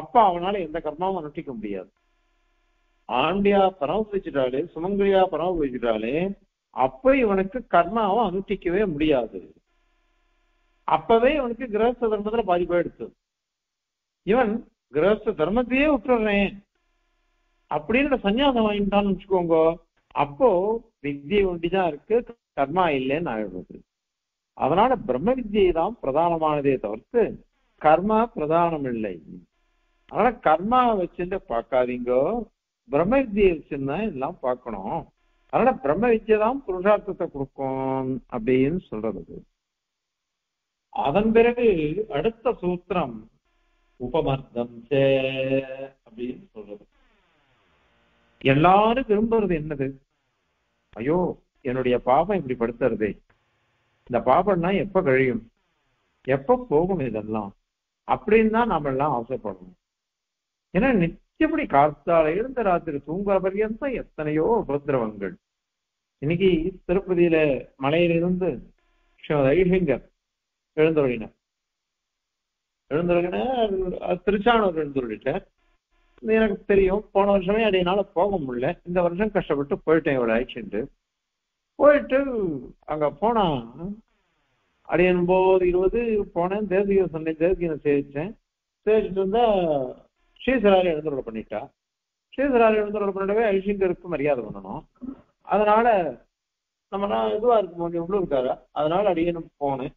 அப்ப அவனால எந்த கர்மாவும் அனுஷ்டிக்க முடியாது. ஆண்டியா பரவச்சுட்டாலே சுமங்கலியா பரவச்சுட்டாலே அப்ப இவனுக்கு கர்மாவை அனுஷ்டிக்கவே முடியாது. அப்பவே இவனுக்கு கிரகஸ்த தர்மத்துல பாதிப்பாயிடுச்சு. இவன் கிரகஸ்த தர்மத்தையே விட்டுறேன் அப்படின்னு சன்னியாசம் வாங்கிட்டான்னு வச்சுக்கோங்க, அப்போ வித்யை ஒண்டிதான் இருக்கு, கர்மா இல்லைன்னு ஆயிடுறது. அதனால பிரம்ம வித்யை தான் பிரதானமானதே தவிர்த்து கர்மா பிரதானம் இல்லை. அதனால கர்மாவை வச்சுட்டு பார்க்காதீங்க, பிரம்ம வித்யை வச்சுன்னு எல்லாம் பார்க்கணும். அதனால பிரம்ம வித்யை தான் புருஷார்த்தத்தை கொடுக்கும் அப்படின்னு சொல்றது. அதன் பிறகு அடுத்த சூத்திரம் உபமர்த்தம் சே அப்படின்னு சொல்றது. எல்லாரும் விரும்புறது என்னது, ஐயோ என்னுடைய பாபம் இப்படி படுத்துறதே, இந்த பாபம்னா எப்ப கழியும் எப்ப போகும் இதெல்லாம் அப்படின்னு தான் நாம எல்லாம் ஆசைப்படணும். ஏன்னா நிச்சயப்படி காத்தால இருந்த ராத்திரி தூங்குற பரியந்தம் எத்தனையோ உபதிரவங்கள். இன்னைக்கு திருப்பதியில மலையிலிருந்து ஐயங்கர் எழுந்தொழினார் எழுந்தொழினார் திருச்சானூர் எழுந்தொழிட்டார். எனக்கு தெரியும், போன வருஷமே அடையினால போக முடியல, இந்த வருஷம் கஷ்டப்பட்டு போயிட்டேன். இவ்வளோ ஆயிடுச்சுட்டு போயிட்டு அங்க போனா அப்படி என்பது 20 போனேன் தேசிய சண்டை தேசிய சேர்த்தேன் சேர்த்துட்டு இருந்தா ஸ்ரீசராரி எழுந்தோட பண்ணிட்டா ஸ்ரீசராரி எழுந்தோட பண்ணிட்டவே ஐஷிங்கருக்கு மரியாதை பண்ணணும் அதனால நம்ம நான் இதுவா இருக்கும் கொஞ்சம் இவ்வளவு இருக்காரு அதனால அடியேன்னு போனேன்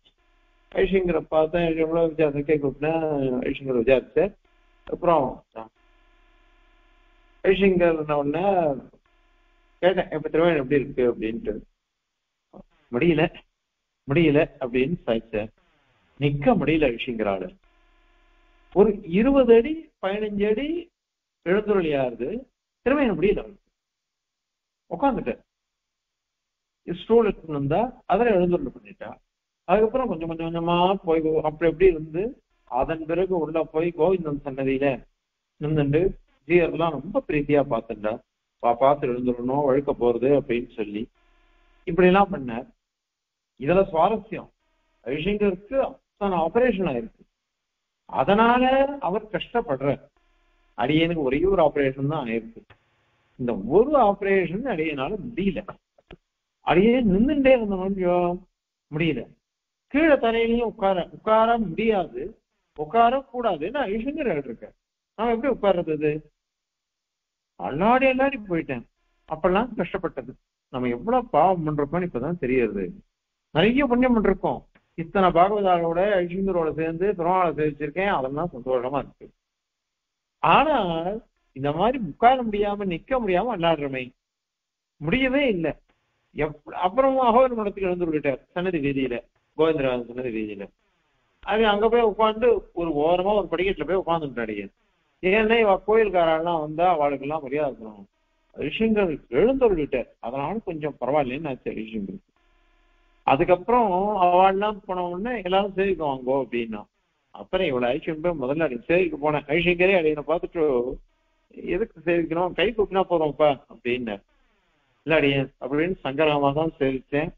ஐஷிங்கரை பார்த்தேன் எவ்வளவு விசாரிக்க கூப்பிட்டேன் ஐஷிங்கரை விசாரிச்சு அப்புறம் ஐஷிங்கர் உடனே கேட்டேன் எப்ப திருவன் எப்படி இருக்கு அப்படின்ட்டு முடியல முடியல அப்படின்னு சாய்ச்ச நிக்க முடியல ஐஷிங்கரால ஒரு 20 அடி 15 அடி எழுந்துருளியாருது திரும்ப என்ன முடியல உட்காந்துட்ட ஸ்டூல் எடுத்துன்னு இருந்தா அதில் எழுந்துருள் பண்ணிட்டா அதுக்கப்புறம் கொஞ்சம் கொஞ்சம் கொஞ்சமா போய் அப்படி எப்படி இருந்து அதன் பிறகு உள்ள போய் கோவிந்தன் சன்னதியில நின்றுண்டு ஜீயர்லாம் ரொம்ப பிரீதியா பார்த்துட்டா பார்த்து எழுந்துடணும் வழுக்க போறது அப்படின்னு சொல்லி இப்படி எல்லாம் பண்ணார். இதுல சுவாரஸ்யம் ஐஷிங்கருக்கு தான் ஆபரேஷன் ஆயிருக்கு அதனால அவர் கஷ்டப்படுற அடியனுக்கு ஒரே ஒரு ஆபரேஷன் தான் ஆயிருக்கு இந்த ஒரு ஆபரேஷன் அடியனால முடியல அடியே நின்றுட்டே இருந்த முடியும் முடியல கீழே தலையிலையும் உட்கார முடியாது உட்கார கூடாதுன்னு ஐஷங்கர் இருக்க நான் எப்படி உட்கார்றது அல்லாடி அல்லாடி போயிட்டேன் அப்பெல்லாம் கஷ்டப்பட்டது நம்ம எவ்வளவு பாவம் பண்றோம்னு இப்பதான் தெரியுது நிறைய புண்ணியம் பண்றோம் இத்தனை பாகவதாரோட ஐஷங்கரோட சேர்ந்து திருவாளை சேவிச்சிருக்கேன் அதெல்லாம் சந்தோஷமா இருக்கு ஆனா இந்த மாதிரி உட்கார முடியாம நிக்க முடியாம அல்லாடுறமே முடியவே இல்லை. அப்புறமும் அகோதர மடத்துக்கு எழுந்துட்டார் சன்னதி வீதியில கோவிந்தராஜன் சன்னதி வீதியில அது அங்க போய் உட்காந்து ஒரு ஓரமா ஒரு படிக்கட்டுல போய் உட்காந்துட்டாடி ஏன்னா இவ கோயில்காரெல்லாம் வந்தா அவளுக்கு எல்லாம் மரியாதை இருக்கணும் ரிஷிங்கர் எழுந்துட்டார் அதனால கொஞ்சம் பரவாயில்லன்னு ஆச்சு ரிஷிங்கருக்கு. அதுக்கப்புறம் அவள்லாம் போன உடனே எல்லாரும் சேவிக்கு வாங்கோ அப்படின்னா அப்புறம் இவ்வளவு ஐஷியம் போய் முதல்ல அடி சேவிக்கு போனேன் ஐஷிங்கரே அடியை பார்த்துட்டு எதுக்கு சேவிக்கணும் கை கூப்பினா போறோம்ப்பா அப்படின்னு இல்ல அடியேன் அப்படின்னு சங்கரமா தான் சேவிச்சேன்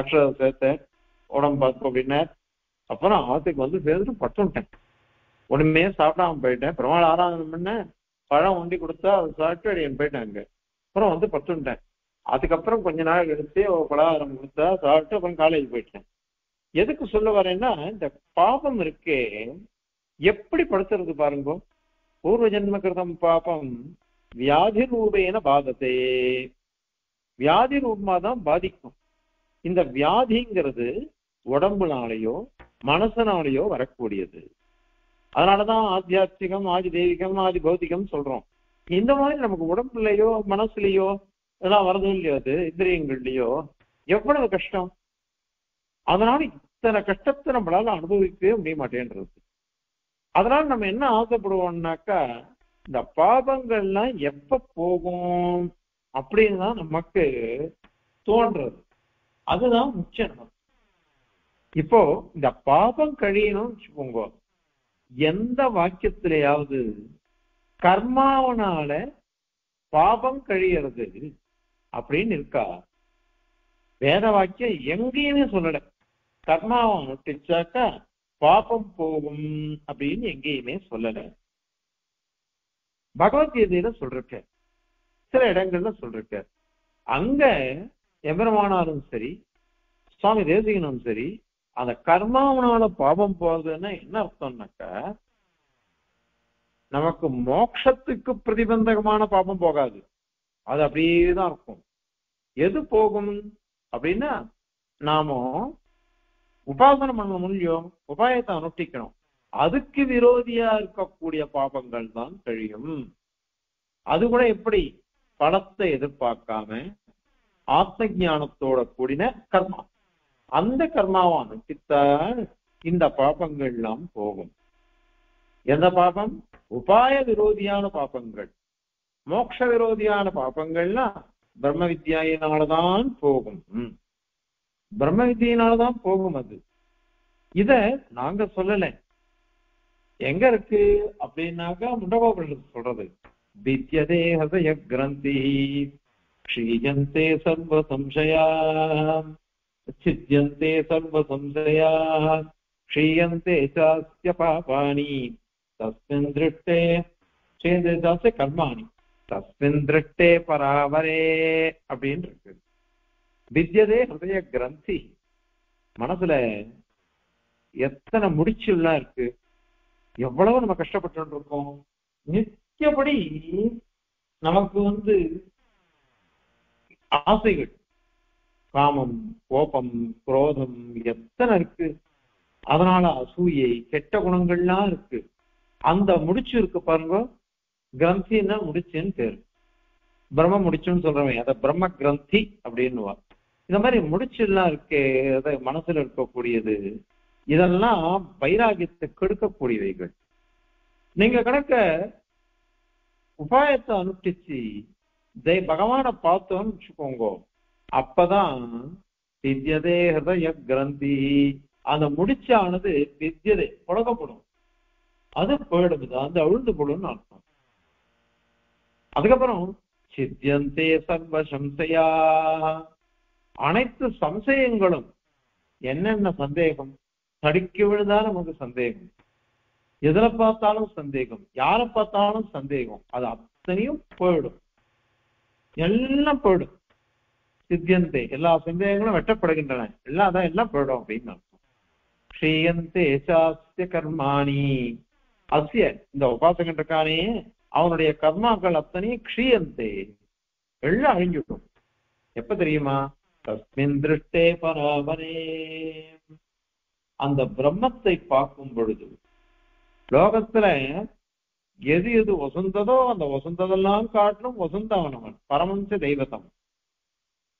அக்ஷர சேர்த்தேன் உடம்பு பார்த்தோம் அப்படின்னா அப்புறம் ஆசைக்கு வந்து சேர்ந்துட்டு பட்டுட்டேன் ஒண்ணுமே சாப்பிடாம போயிட்டேன் பெருமாள் ஆராதனை பண்ண பழம் ஒண்டி கொடுத்தா அதை சாப்பிட்டு அடியேன் போயிட்டேன் அங்க அப்புறம் வந்து பட்டுட்டேன். அதுக்கப்புறம் கொஞ்ச நாள் எடுத்து பலகாரம் கொடுத்தா சாப்பிட்டு அப்புறம் காலேஜ் போயிட்டேன். எதுக்கு சொல்ல வரேன்னா இந்த பாபம் இருக்கே எப்படி படுத்துறது பாருங்க பூர்வ ஜென்ம கிருதம் பாபம் வியாதி ரூபேன பாதத்தே வியாதி ரூபமா தான் பாதிக்கும். இந்த வியாதிங்கிறது உடம்புனாலேயோ மனசனாலேயோ வரக்கூடியது அதனாலதான் ஆத்தியாத்மிகம் ஆதி தெய்வீகம் ஆதி பௌத்திகம் சொல்றோம். இந்த மாதிரி நமக்கு உடம்புலையோ மனசுலையோ இதெல்லாம் வரது இல்லையோ அது இந்திரியங்கள்லையோ எவ்வளவு கஷ்டம் அதனால இத்தனை கஷ்டத்தை நம்மளால அனுபவிக்கவே முடிய மாட்டேன்றது. அதனால நம்ம என்ன ஆசைப்படுவோம்னாக்கா இந்த பாபங்கள்லாம் எப்ப போகும் அப்படின்னு தான் நமக்கு தோன்றது அதுதான் முக்கியம். இப்போ இந்த பாபம் கழியணும்னு வச்சுக்கோங்க எந்த வாக்கியத்திலேயாவது கர்மாவனால பாபம் கழியறது அப்படின்னு இருக்கா? வேத வாக்கியம் எங்கேயுமே சொல்லல கர்மாவன் விட்டுச்சாக்கா பாபம் போகும் அப்படின்னு எங்கேயுமே சொல்லல. பகவத்கீதையில சொல்றேன் சில இடங்கள்ல சொல்றேன் அங்க எம்பெருமானாலும் சரி சுவாமி தேசிகனும் சரி அந்த கர்மாவனால பாபம் போகுதுன்னா என்ன அர்த்தம்னாக்கா நமக்கு மோட்சத்துக்கு பிரதிபந்தகமான பாபம் போகாது அது அப்படியேதான் இருக்கும். எது போகும் அப்படின்னா நாம உபாசனை பண்ண முடியும் உபாயத்தை அனுஷ்டிக்கணும் அதுக்கு விரோதியா இருக்கக்கூடிய பாபங்கள் தான் கழியும். அது கூட எப்படி பலத்தை எதிர்பார்க்காம ஆத்ம ஞானத்தோட கூடின கர்மா அந்த கர்மாவை அனுஷ்டித்தால் இந்த பாபங்கள் எல்லாம் போகும். எந்த பாபம் உபாய விரோதியான பாபங்கள் மோட்ச விரோதியான பாபங்கள்லாம் பிரம்ம வித்யினாலதான் போகும் பிரம்ம வித்தியினாலதான் போகும். அது இத நாங்க சொல்லல எங்க இருக்கு அப்படின்னாக்கா முண்டகோபுரம் சொல்றது வித்யதே ஹதய கிரந்தி க்ஷீயந்தே சர்வ சம்சயா சித்யந்தே சர்வ சம்சயா க்ஷீயந்தே சாஸ்ய பாபாணி தஸ்மின் திருஷ்டே சேதேதாசே கர்மாணி தஸ்மின் திருஷ்டே பராவரே அப்படின்னு இருக்கு. வித்யதே ஹதய கிரந்தி மனசுல எத்தனை முடிச்செல்லாம் இருக்கு, எவ்வளவு நம்ம கஷ்டப்பட்டு இருக்கோம். நிச்சயப்படி நமக்கு ஆசைகள், காமம், கோபம், குரோதம் எத்தனை இருக்கு. அதனால அசூயை, கெட்ட குணங்கள்லாம் இருக்கு. அந்த முடிச்சு இருக்கு பாருங்க, கிரந்தின்னா முடிச்சுன்னு பேரு, பிரம்ம முடிச்சுன்னு சொல்றவன் அத பிரம்ம கிரந்தி அப்படின்னுவா. இந்த மாதிரி முடிச்செல்லாம் இருக்கு, அதை மனசுல இருக்கக்கூடியது, இதெல்லாம் வைராகியத்தை கெடுக்கக்கூடியவைகள். நீங்க கணக்க உபாயத்தை அனுஷ்டிச்சு பகவானை பார்த்தோம்னு வச்சுக்கோங்க, அப்பதான் வித்யதே ஹிருதய கிரந்தி, அந்த முடிச்சானது வித்யதே புழக்கப்படும், அது போயிடுது, அந்த அழுந்து போடும்னு அர்த்தம். அதுக்கப்புறம் சித்தியந்தே சர்வ சம்சயா, அனைத்து சம்சயங்களும். என்னென்ன சந்தேகம்? தடுக்கி விழுந்தாலும் நமக்கு சந்தேகம், எதில பார்த்தாலும் சந்தேகம், யாரை பார்த்தாலும் சந்தேகம், அது அத்தனையும் போயிடும், எல்லாம் போயிடும். சித்தியந்தே, எல்லா சந்தேகங்களும் வெட்டப்படுகின்றன, எல்லாம் அதான் எல்லாம் போயிடும் அப்படின்னு அர்த்தம். ஸ்ரீயந்தே சாஸ்திய கர்மாணி அசிய, இந்த உபாசகன் இருக்கானே அவனுடைய கர்மாக்கள் அத்தனையும் க்ஷீயந்தே, எல்லாம் அழிஞ்சுட்டும். எப்ப தெரியுமா? தஸ்மின் திருஷ்டே பராபரே, அந்த பிரம்மத்தை பார்க்கும் பொழுது. லோகத்துல எது எது வசுந்ததோ அந்த வசுந்ததெல்லாம் காட்டிலும் வசுந்தவனவன் பரமஞ்ச தெய்வத்தம்,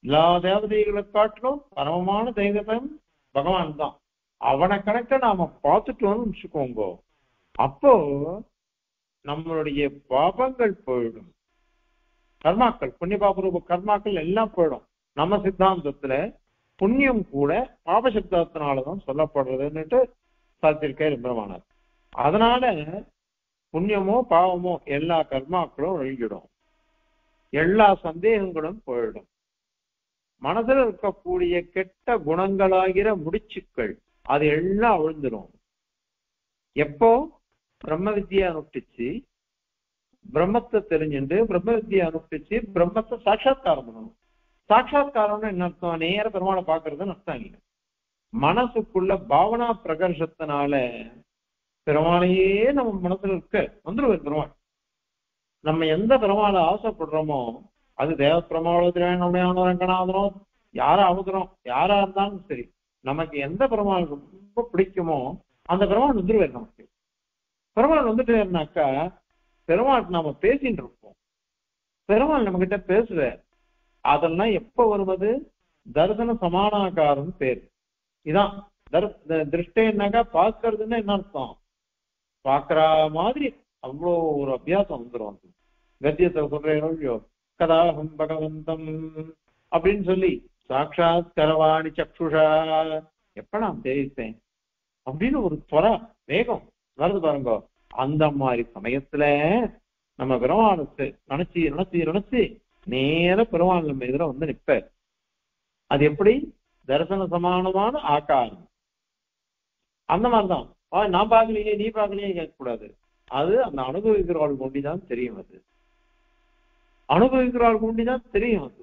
எல்லா தேவதைகளை காட்டிலும் பரமமான தெய்வத்தம் பகவான் தான். அவனை கணக்க நாம பார்த்துட்டோம்னு வச்சுக்கோங்கோ, அப்போ நம்மளுடைய பாபங்கள் போயிடும், கர்மாக்கள், புண்ணிய பாபரூப கர்மாக்கள் எல்லாம் போயிடும். நம்ம சித்தாந்தத்துல புண்ணியம் கூட பாபசப்தத்தினாலதான் சொல்லப்படுறதுன்னுட்டு சாத்திருக்கார் பிரமாணர். அதனால புண்ணியமோ பாவமோ எல்லா கர்மாக்களும் அழிஞ்சிடும், எல்லா சந்தேகங்களும் போயிடும். மனதில் இருக்கக்கூடிய கெட்ட குணங்களாகிற முடிச்சுக்கள் அது எல்லாம் அழிஞ்சிடும். எப்போ பிரம்ம வித்யா அனுஷ்டிச்சு பிரம்மத்தை தெரிஞ்சுட்டு, பிரம்ம வித்யா அனுஷ்டிச்சு பிரம்மத்தை சாட்சாத்காரம் பண்ணணும். சாட்சாத்காரம்னு என்ன அர்த்தம்? நேர பெருமாளை பாக்குறதுன்னு அர்த்தம் இல்லை. மனசுக்குள்ள பாவனா பிரகர்ஷத்தினால பெருமாளையே நம்ம மனசுல இருக்க வந்துருவார் பெருமாள். நம்ம எந்த பெருமாளை ஆசைப்படுறோமோ அது தேவ பிரமாவளத்திரோ ரங்கநாதனோ யார அவதரம் யாரா இருந்தாலும் சரி, நமக்கு எந்த பெருமாள் ரொம்ப பிடிக்குமோ அந்த பெருமாள் வந்துருவார் நமக்கு. பெருமாள் வந்துட்டாருனாக்கா பெருமாள் நாம பேசின்னு இருப்போம், பெருமாள் நம்ம கிட்ட பேசுவார். அதெல்லாம் எப்ப வருவது? தரிசன சமானாகாரம் பேர். இதான் திருஷ்டேன்னாக்கா பார்க்கறதுன்னா என்ன அர்த்தம்? பார்க்கற மாதிரி அவ்வளோ ஒரு அபியாசம் வந்துடும். கத்தியத்தை சொல்றோ கதாஹம் பகவந்தம் அப்படின்னு சொல்லி சாட்சாத் கரவாணி சக்ஷுஷா, எப்ப நான் தெரிவித்தேன் அப்படின்னு ஒரு துறை வேகம் வருது பாருங்க. அந்த மாதிரி சமயத்துல நம்ம பெருமானுக்கு நினைச்சு நினைச்சு நினைச்சு நேர பெருமாள் நம்ம எதிர வந்து நிப்ப. அது எப்படி? தரிசன சமானமான ஆகாரம். அந்த மாதிரிதான் நான் பார்க்கலையே நீ பார்க்கலையே கேட்கக்கூடாது, அது அந்த அனுபவிக்கிறவள் கொண்டிதான் தெரியும். அது அனுபவிக்கிறவள் கொண்டிதான் தெரியும். அது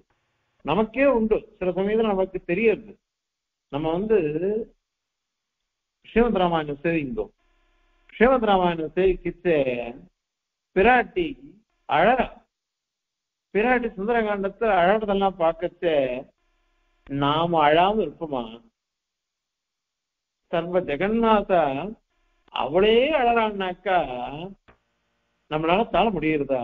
நமக்கே உண்டு, சில சமயத்துல நமக்கு தெரியாது. நம்ம ஸ்ரீமத் ராமாயணம் சேவிந்தோம், ஸ்ரீமத் ராமாயணம் சேவிக்கிச்சே பிராட்டி அழற, பிராட்டி சுந்தரகாண்டத்துல அழறதெல்லாம் பார்க்கச்சே நாம அழாம இருப்போமா? சர்வ ஜெகநாத அவளே அழறான்னாக்கா நம்மளால தாழ முடியறதா?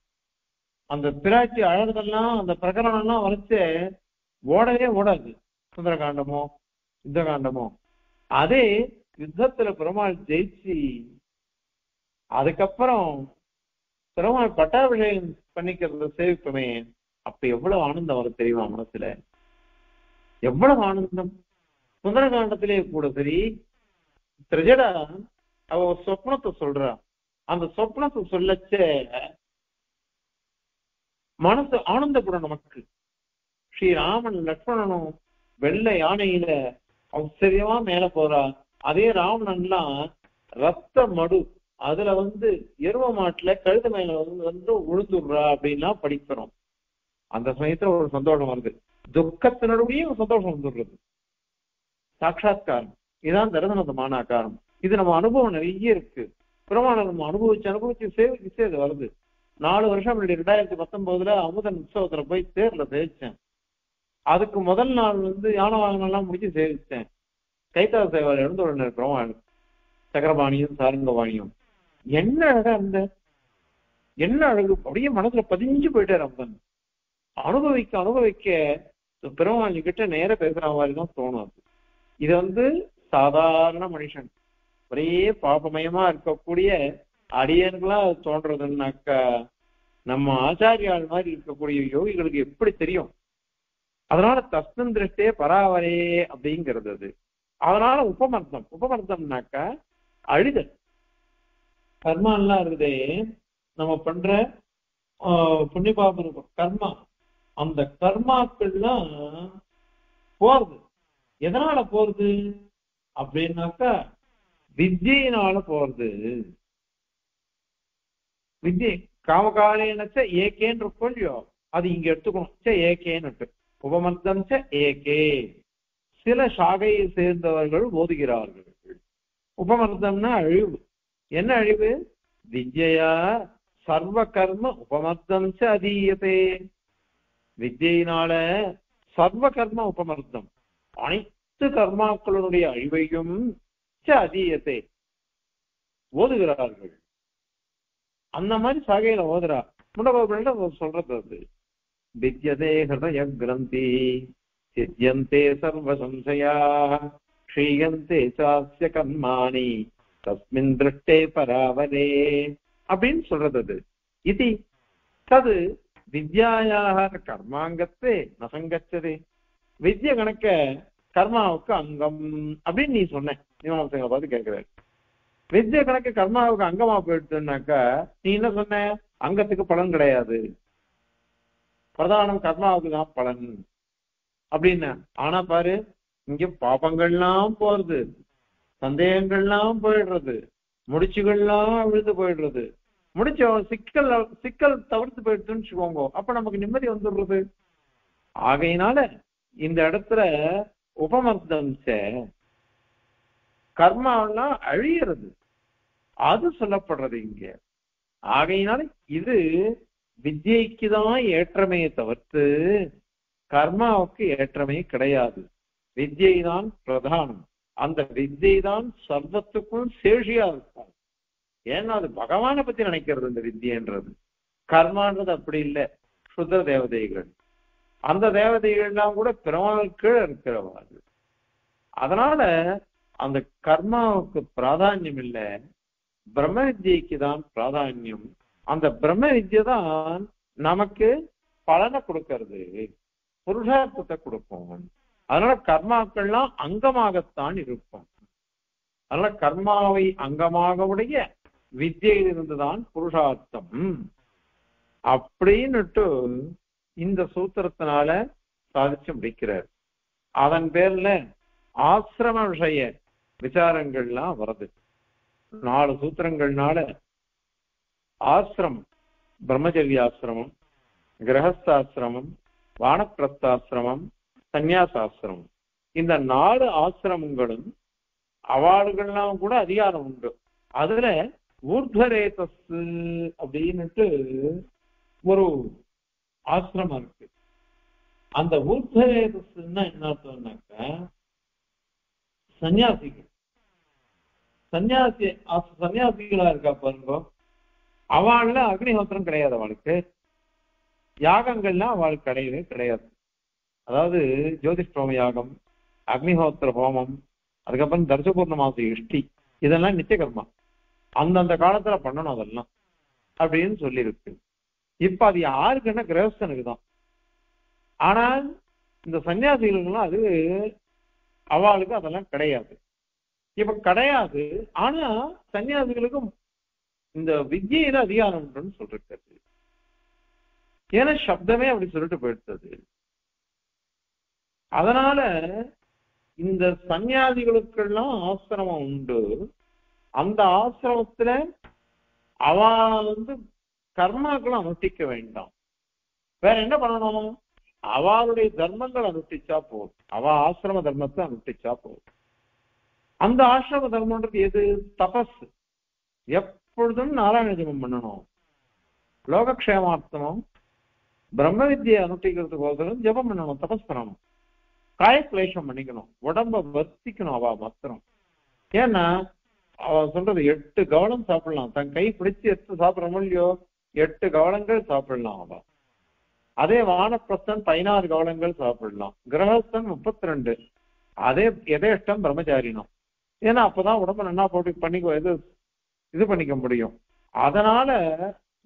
அந்த பிராட்சி அழகெல்லாம் அந்த பிரகரணம் எல்லாம் வரைச்சு ஓடவே ஓடாது. சுந்தரகாண்டமோ யுத்த காண்டமோ அதே யுத்தத்துல பெருமாள் ஜெயிச்சு அதுக்கப்புறம் பெருமாள் பட்டாபிஷேகம் பண்ணிக்கிறத சேவிப்பமே, அப்ப எவ்வளவு ஆனந்தம் வரும் தெரியுமா? மனசுல எவ்வளவு ஆனந்தம். சுந்தரகாண்டத்திலேயே கூட சரி திரஜடா அவ சொப்னத்தை சொல்றா. அந்த சொப்னத்தை சொல்லச்ச மனசு ஆனந்தப்படும். நமக்கு ஸ்ரீராமன் லட்சுமணனும் வெள்ளை யானையில ஆச்சரியமா மேல போறா. அதே ராவணன்லாம் ரத்த மடு அதுல எருவ மாட்டுல கழுத மேல வந்து உழுந்துடுறா அப்படின்னா படிக்கிறோம். அந்த சமயத்துல ஒரு சந்தோஷம் வருது, துக்கத்தினுடைய ஒரு சந்தோஷம் வந்துடுறது, சாட்சாத்காரம். இதான் தரிசனத்து மானாக்காரம். இது நம்ம அனுபவம் நிறைய இருக்கு. பெருமாள் நம்ம அனுபவிச்சு சேவைக்கு அது வருது. 4 வருஷம் 2019 அமுதன் உற்சவத்துல போய் தேர்ல சேவிச்சேன். அதுக்கு முதல் நாள் யானை வாகனம் எல்லாம் முடிச்சு சேவிச்சேன். கைத்தார சேவால எழுந்து உடனே இருக்கிறோம். சக்கரபாணியும் சாரங்கபாணியும் என்ன அழகா இருந்த, என்ன அழகு, அப்படியே மனசுல பதிஞ்சு போயிட்டாரு அமுதன். அனுபவிக்க அனுபவிக்க பெருமாள் கிட்ட நேர பேசுற மாதிரிதான் தோணும். இது சாதாரண மனுஷன் ஒரே பாபமயமா இருக்கக்கூடிய அடியர்களா தோன்றதுன்னாக்கா நம்ம ஆச்சாரியால் மாதிரி இருக்கக்கூடிய யோகிகளுக்கு எப்படி தெரியும்? அதனால தஸ்மின் திருஷ்டே பராவரே அப்படிங்கிறது அது. அதனால உபமர்த்தம், உபமர்த்தம்னாக்கா அழுதல். கர்மான்லாம் இருக்குதே நம்ம பண்ற புண்ணியபாபம் இருக்கும் கர்மா. அந்த கர்மாக்கள்லாம் போறது எதனால போறது அப்படின்னாக்கா வித்தியினால போறது. வித்தியை காமகாலேனச்ச ஏகேன்னு கொள்ளியோ அது இங்க எடுத்துக்கணும். சே ஏகேன்னு உபமர்த்தம் ச ஏகே. சில சாகையை சேர்ந்தவர்கள் ஓதுகிறார்கள். உபமர்த்தம்னா அழிவு. என்ன அழிவு? வித்யா சர்வ கர்ம உபமர்த்தம் ச அதீயதே. வித்தியினால சர்வ கர்ம உபமர்த்தம் அனைத்து கர்மாக்களுடைய அழிவையும் அதீயத்தை ஓதுகிறார்கள். அந்த மாதிரி சாகையில ஓதுறா. முன்னோர்கள் சொல்றது அது வித்யதே ஹிருதய கிரந்தி சித்யந்தே சர்வ சம்சயா க்ஷீயந்தே சாஸ்ய கர்மாணி தஸ்மின் திருஷ்டே பராவரே அப்படின்னு சொல்றது அது. இது தது வித்யாயார் கர்மாங்கத்தே நசங்கச்சதே. வித்ய கணக்க கர்மாவுக்கு அங்கம் அப்படின்னு நீ சொன்ன நியமனத்தை பார்த்து கேட்கிறாரு. வித்ய கணக்கு கர்மாவுக்கு அங்கமா போயிடுச்சுன்னாக்கா நீ என்ன சொன்ன? அங்கத்துக்கு பலன் கிடையாது, பிரதானம் கர்மாவுக்கு தான் பலன் அப்படின்னு. ஆனா பாரு, இங்க பாபங்கள்லாம் போறது, சந்தேகங்கள்லாம் போயிடுறது, முடிச்சுகள்லாம் விழுந்து போயிடுறது. முடிச்ச சிக்கல் சிக்கல் தவிர்த்து போயிடுதுன்னு வச்சுக்கோங்க. அப்ப நமக்கு நிம்மதி வந்துடுறது. ஆகையினால இந்த இடத்துல உபமர்த்தம் கர்மாவெல்லாம் அழியறது அது சொல்லப்படுறது இங்க. ஆகையினால இது வித்யைக்குதான் ஏற்றமையை தவிர்த்து கர்மாவுக்கு ஏற்றமை கிடையாது. வித்யை தான் பிரதானம். அந்த வித்யை தான் சர்வத்துக்கும் சேஷியா இருக்கும். ஏன்னா அது பகவானை பத்தி நினைக்கிறது இந்த வித்யன்றது. கர்மான்றது அப்படி இல்லை. சுத்திர தேவதைகள், அந்த தேவதைகள்லாம் கூட பெருமாள் கீழே இருக்கிறவார்கள். அதனால அந்த கர்மாவுக்கு பிராதான்யம் இல்லை, பிரம்ம வித்யைக்கு தான் பிராதான்யம். அந்த பிரம்ம வித்யை தான் நமக்கு பலனை கொடுக்கறது, புருஷார்த்தத்தை கொடுக்கும். அதனால கர்மாக்கள்லாம் அங்கமாகத்தான் இருக்கும். அதனால கர்மாவை அங்கமாக உடைய வித்யிலிருந்துதான் புருஷார்த்தம் அப்படின்னுட்டு இந்த சூத்திரத்தினால சாதிச்சு முடிக்கிறார். அதன் பேர்ல ஆசிரம விஷய விசாரங்கள்லாம் வருது. 4 சூத்திரங்கள்னால ஆசிரமம், பிரம்மச்சரியாசிரமம், கிரகஸ்தாசிரமம், வானப்பிரஸ்தாசிரமம், சந்யாசாசிரமம், இந்த 4 ஆசிரமங்களும் அவாடுகள்லாம் கூட அதிகாரம் உண்டு. அதுல ஊர்த்வரேதஸ் அப்படின்னுட்டு ஒரு ஆசிரமம் இருக்கு. அந்த ஊர்த்வரேதஸ்ன்னா என்ன அர்த்தம்னாக்கா சன்னியாசிகள், சன்னியாசிகளா இருக்கா பாருங்க. அவள்ல அக்னிஹோத்திரம் கிடையாது, அவளுக்கு யாகங்கள்லாம் அவளுக்கு கிடையவே கிடையாது. அதாவது ஜோதிஷ்டோம யாகம், அக்னிஹோத்திர ஹோமம், அதுக்கப்புறம் தர்சபூர்ண மாச இஷ்டி, இதெல்லாம் நித்தியகர்மா, அந்தந்த காலத்துல பண்ணணும் அதெல்லாம் அப்படின்னு சொல்லியிருக்கு. இப்ப அது யாருக்குன்னா கிரகஸ்தனுக்கு தான். ஆனா இந்த சன்னியாசிகளுக்குலாம் அது அவளுக்கு அதெல்லாம் கிடையாது. இப்ப கிடையாது. ஆனா சன்னியாசிகளுக்கும் இந்த வித்யில அதிகாரம் உண்டு சொல்றது. ஏன்னா சப்தமே அப்படி சொல்லிட்டு போயிடுத்தது. அதனால இந்த சன்னியாசிகளுக்கெல்லாம் ஆசிரமம் உண்டு. அந்த ஆசிரமத்துல அவ வந்து கர்மாக்களை அனுஷ்டிக்க வேண்டாம். வேற என்ன பண்ணணும்? அவளுடைய தர்மங்கள் அனுஷ்டிச்சா போதும். அவ ஆசிரம தர்மத்தை அனுஷ்டிச்சா போதும். அந்த ஆசிரம தர்மன்றது எது? தபஸ். எப்பொழுதும் நாராயண ஜபம் பண்ணணும். லோகக்ஷேமார்த்தமும் பிரம்ம வித்தியை அனுஷ்டிக்கிறதுக்கோசரம் ஜபம் பண்ணணும், தபஸ் பண்ணணும். காயக்லேஷம் பண்ணிக்கணும், உடம்ப வர்த்திக்கணும் அவ மாத்திரம். ஏன்னா அவ சொல்றது 8 கவளம் சாப்பிடலாம். தன் கை பிடிச்சு எடுத்து சாப்பிடணும் இல்லையோ, 8 கவளங்கள் சாப்பிடலாம் அவ. அதே வானப்பிரஸ்தன் 16 கவளங்கள் சாப்பிடலாம். கிரகஸ்தன் 32. அதே எதேஷ்டம் பிரம்மச்சாரினம். ஏன்னா அப்பதான் உடம்பு நல்லா போட்டு பண்ணிக்க இது பண்ணிக்க முடியும். அதனால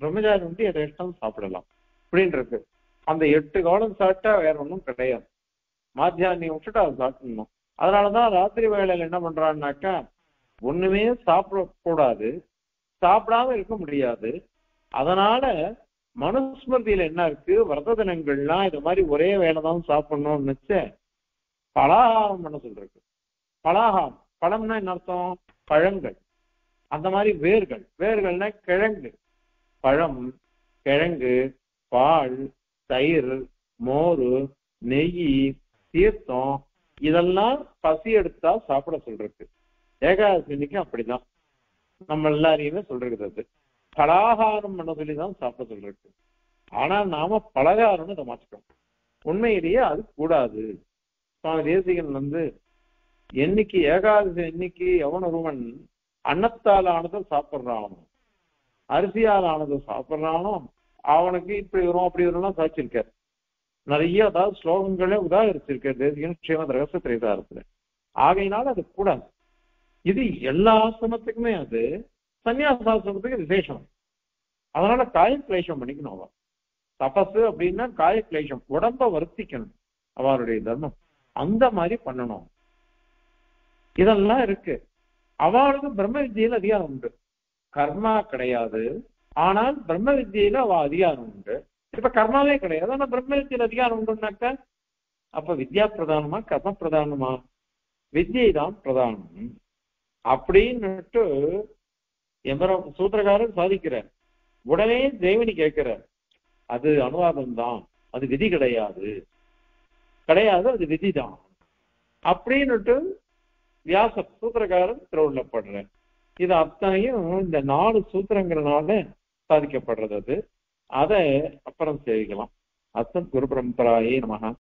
பிரம்மச்சாரி வந்து எதேஷ்டம் சாப்பிடலாம் அப்படின்னு இருக்கு. அந்த 8 கவளம் சாப்பிட்டா வேற ஒன்றும் கிடையாது. மாத்தியானி விட்டுட்டு அதை சாப்பிடணும். அதனாலதான் ராத்திரி வேளையில என்ன பண்றான்னாக்கா ஒண்ணுமே சாப்பிடக்கூடாது, சாப்பிடாம இருக்க முடியாது. அதனால மனுஸ்மிருதியில என்ன இருக்கு, விரத தினங்கள்லாம் இது மாதிரி ஒரே வேலைதான் சாப்பிடணும்னு நினைச்ச பலாகாரம் பண்ண சொல்றது. பலாகாரம், பழம்னா என்ன அர்த்தம்? பழங்கள், அந்த மாதிரி வேர்கள். வேர்கள்னா கிழங்கு, பழம், கிழங்கு, பால், தயிர், மோர், நெய், தீர்த்தம், இதெல்லாம் பசி எடுத்தா சாப்பிட சொல்றது. ஏகாதசிக்கு அப்படிதான் நம்ம எல்லாரையுமே சொல்றது. அது பலாகாரம் பண்ண சொல்லிதான் சாப்பிட சொல்றது. ஆனா நாம பலகாரம்னு இதை மாற்றிட்டோம். உண்மையிலேயே அது கூடாது. சுவாமி தேசிகன் வந்து என்னைக்கு ஏகாதசி என்னைக்கு எவன் ஒருவன் அன்னத்தால் ஆனதை சாப்பிட்றானோ அரிசியால் ஆனதை சாப்பிட்றானோ அவனுக்கு இப்படி வரும் அப்படி வரும்லாம் சாய்ச்சிருக்காரு. நிறைய அதாவது ஸ்லோகங்களே உதாகரிச்சிருக்காரு தேசிகன் ஸ்ரீமத் ரகசிய திரேதாரத்துல. ஆகையினால அது கூடாது. இது எல்லா ஆசிரமத்துக்குமே, அது சன்னியாசாசிரமத்துக்கு விசேஷம். அதனால காயக்லேஷம் பண்ணிக்கணும் அவ. தபசு அப்படின்னா காயக்லேஷம், உடம்ப வருத்திக்கணும் அவருடைய தர்மம். அந்த மாதிரி பண்ணணும். இதெல்லாம் இருக்கு. அவளுக்கு பிரம்ம வித்தியில அதிகாரம் உண்டு. கர்மா கிடையாது, ஆனால் பிரம்ம வித்தியில அவ அதிகாரம் உண்டு. இப்ப கர்மாவே கிடையாது, ஆனா பிரம்ம வித்தியில அதிகாரம் உண்டுனாக்கா அப்ப வித்யா பிரதானமா கர்ம பிரதானமா? வித்யை தான் பிரதானம் அப்படின்னுட்டு எம்பரம் சூத்திரக்காரர் சாதிக்கிறார். உடனே தேவினி கேட்கிறார், அது அனுவாதம் தான், அது விதி கிடையாது. கிடையாது, அது விதி தான் அப்படின்னுட்டு வியாச சூத்திரக்காரர் திருவுள்ளப்படுற. இது அத்தனையும் இந்த 4 சூத்திரங்கிறனால சாதிக்கப்படுறது. அது அதை அப்புறம் சேவிக்கலாம். அத்தன் குரு பரம்பராயே நமகா.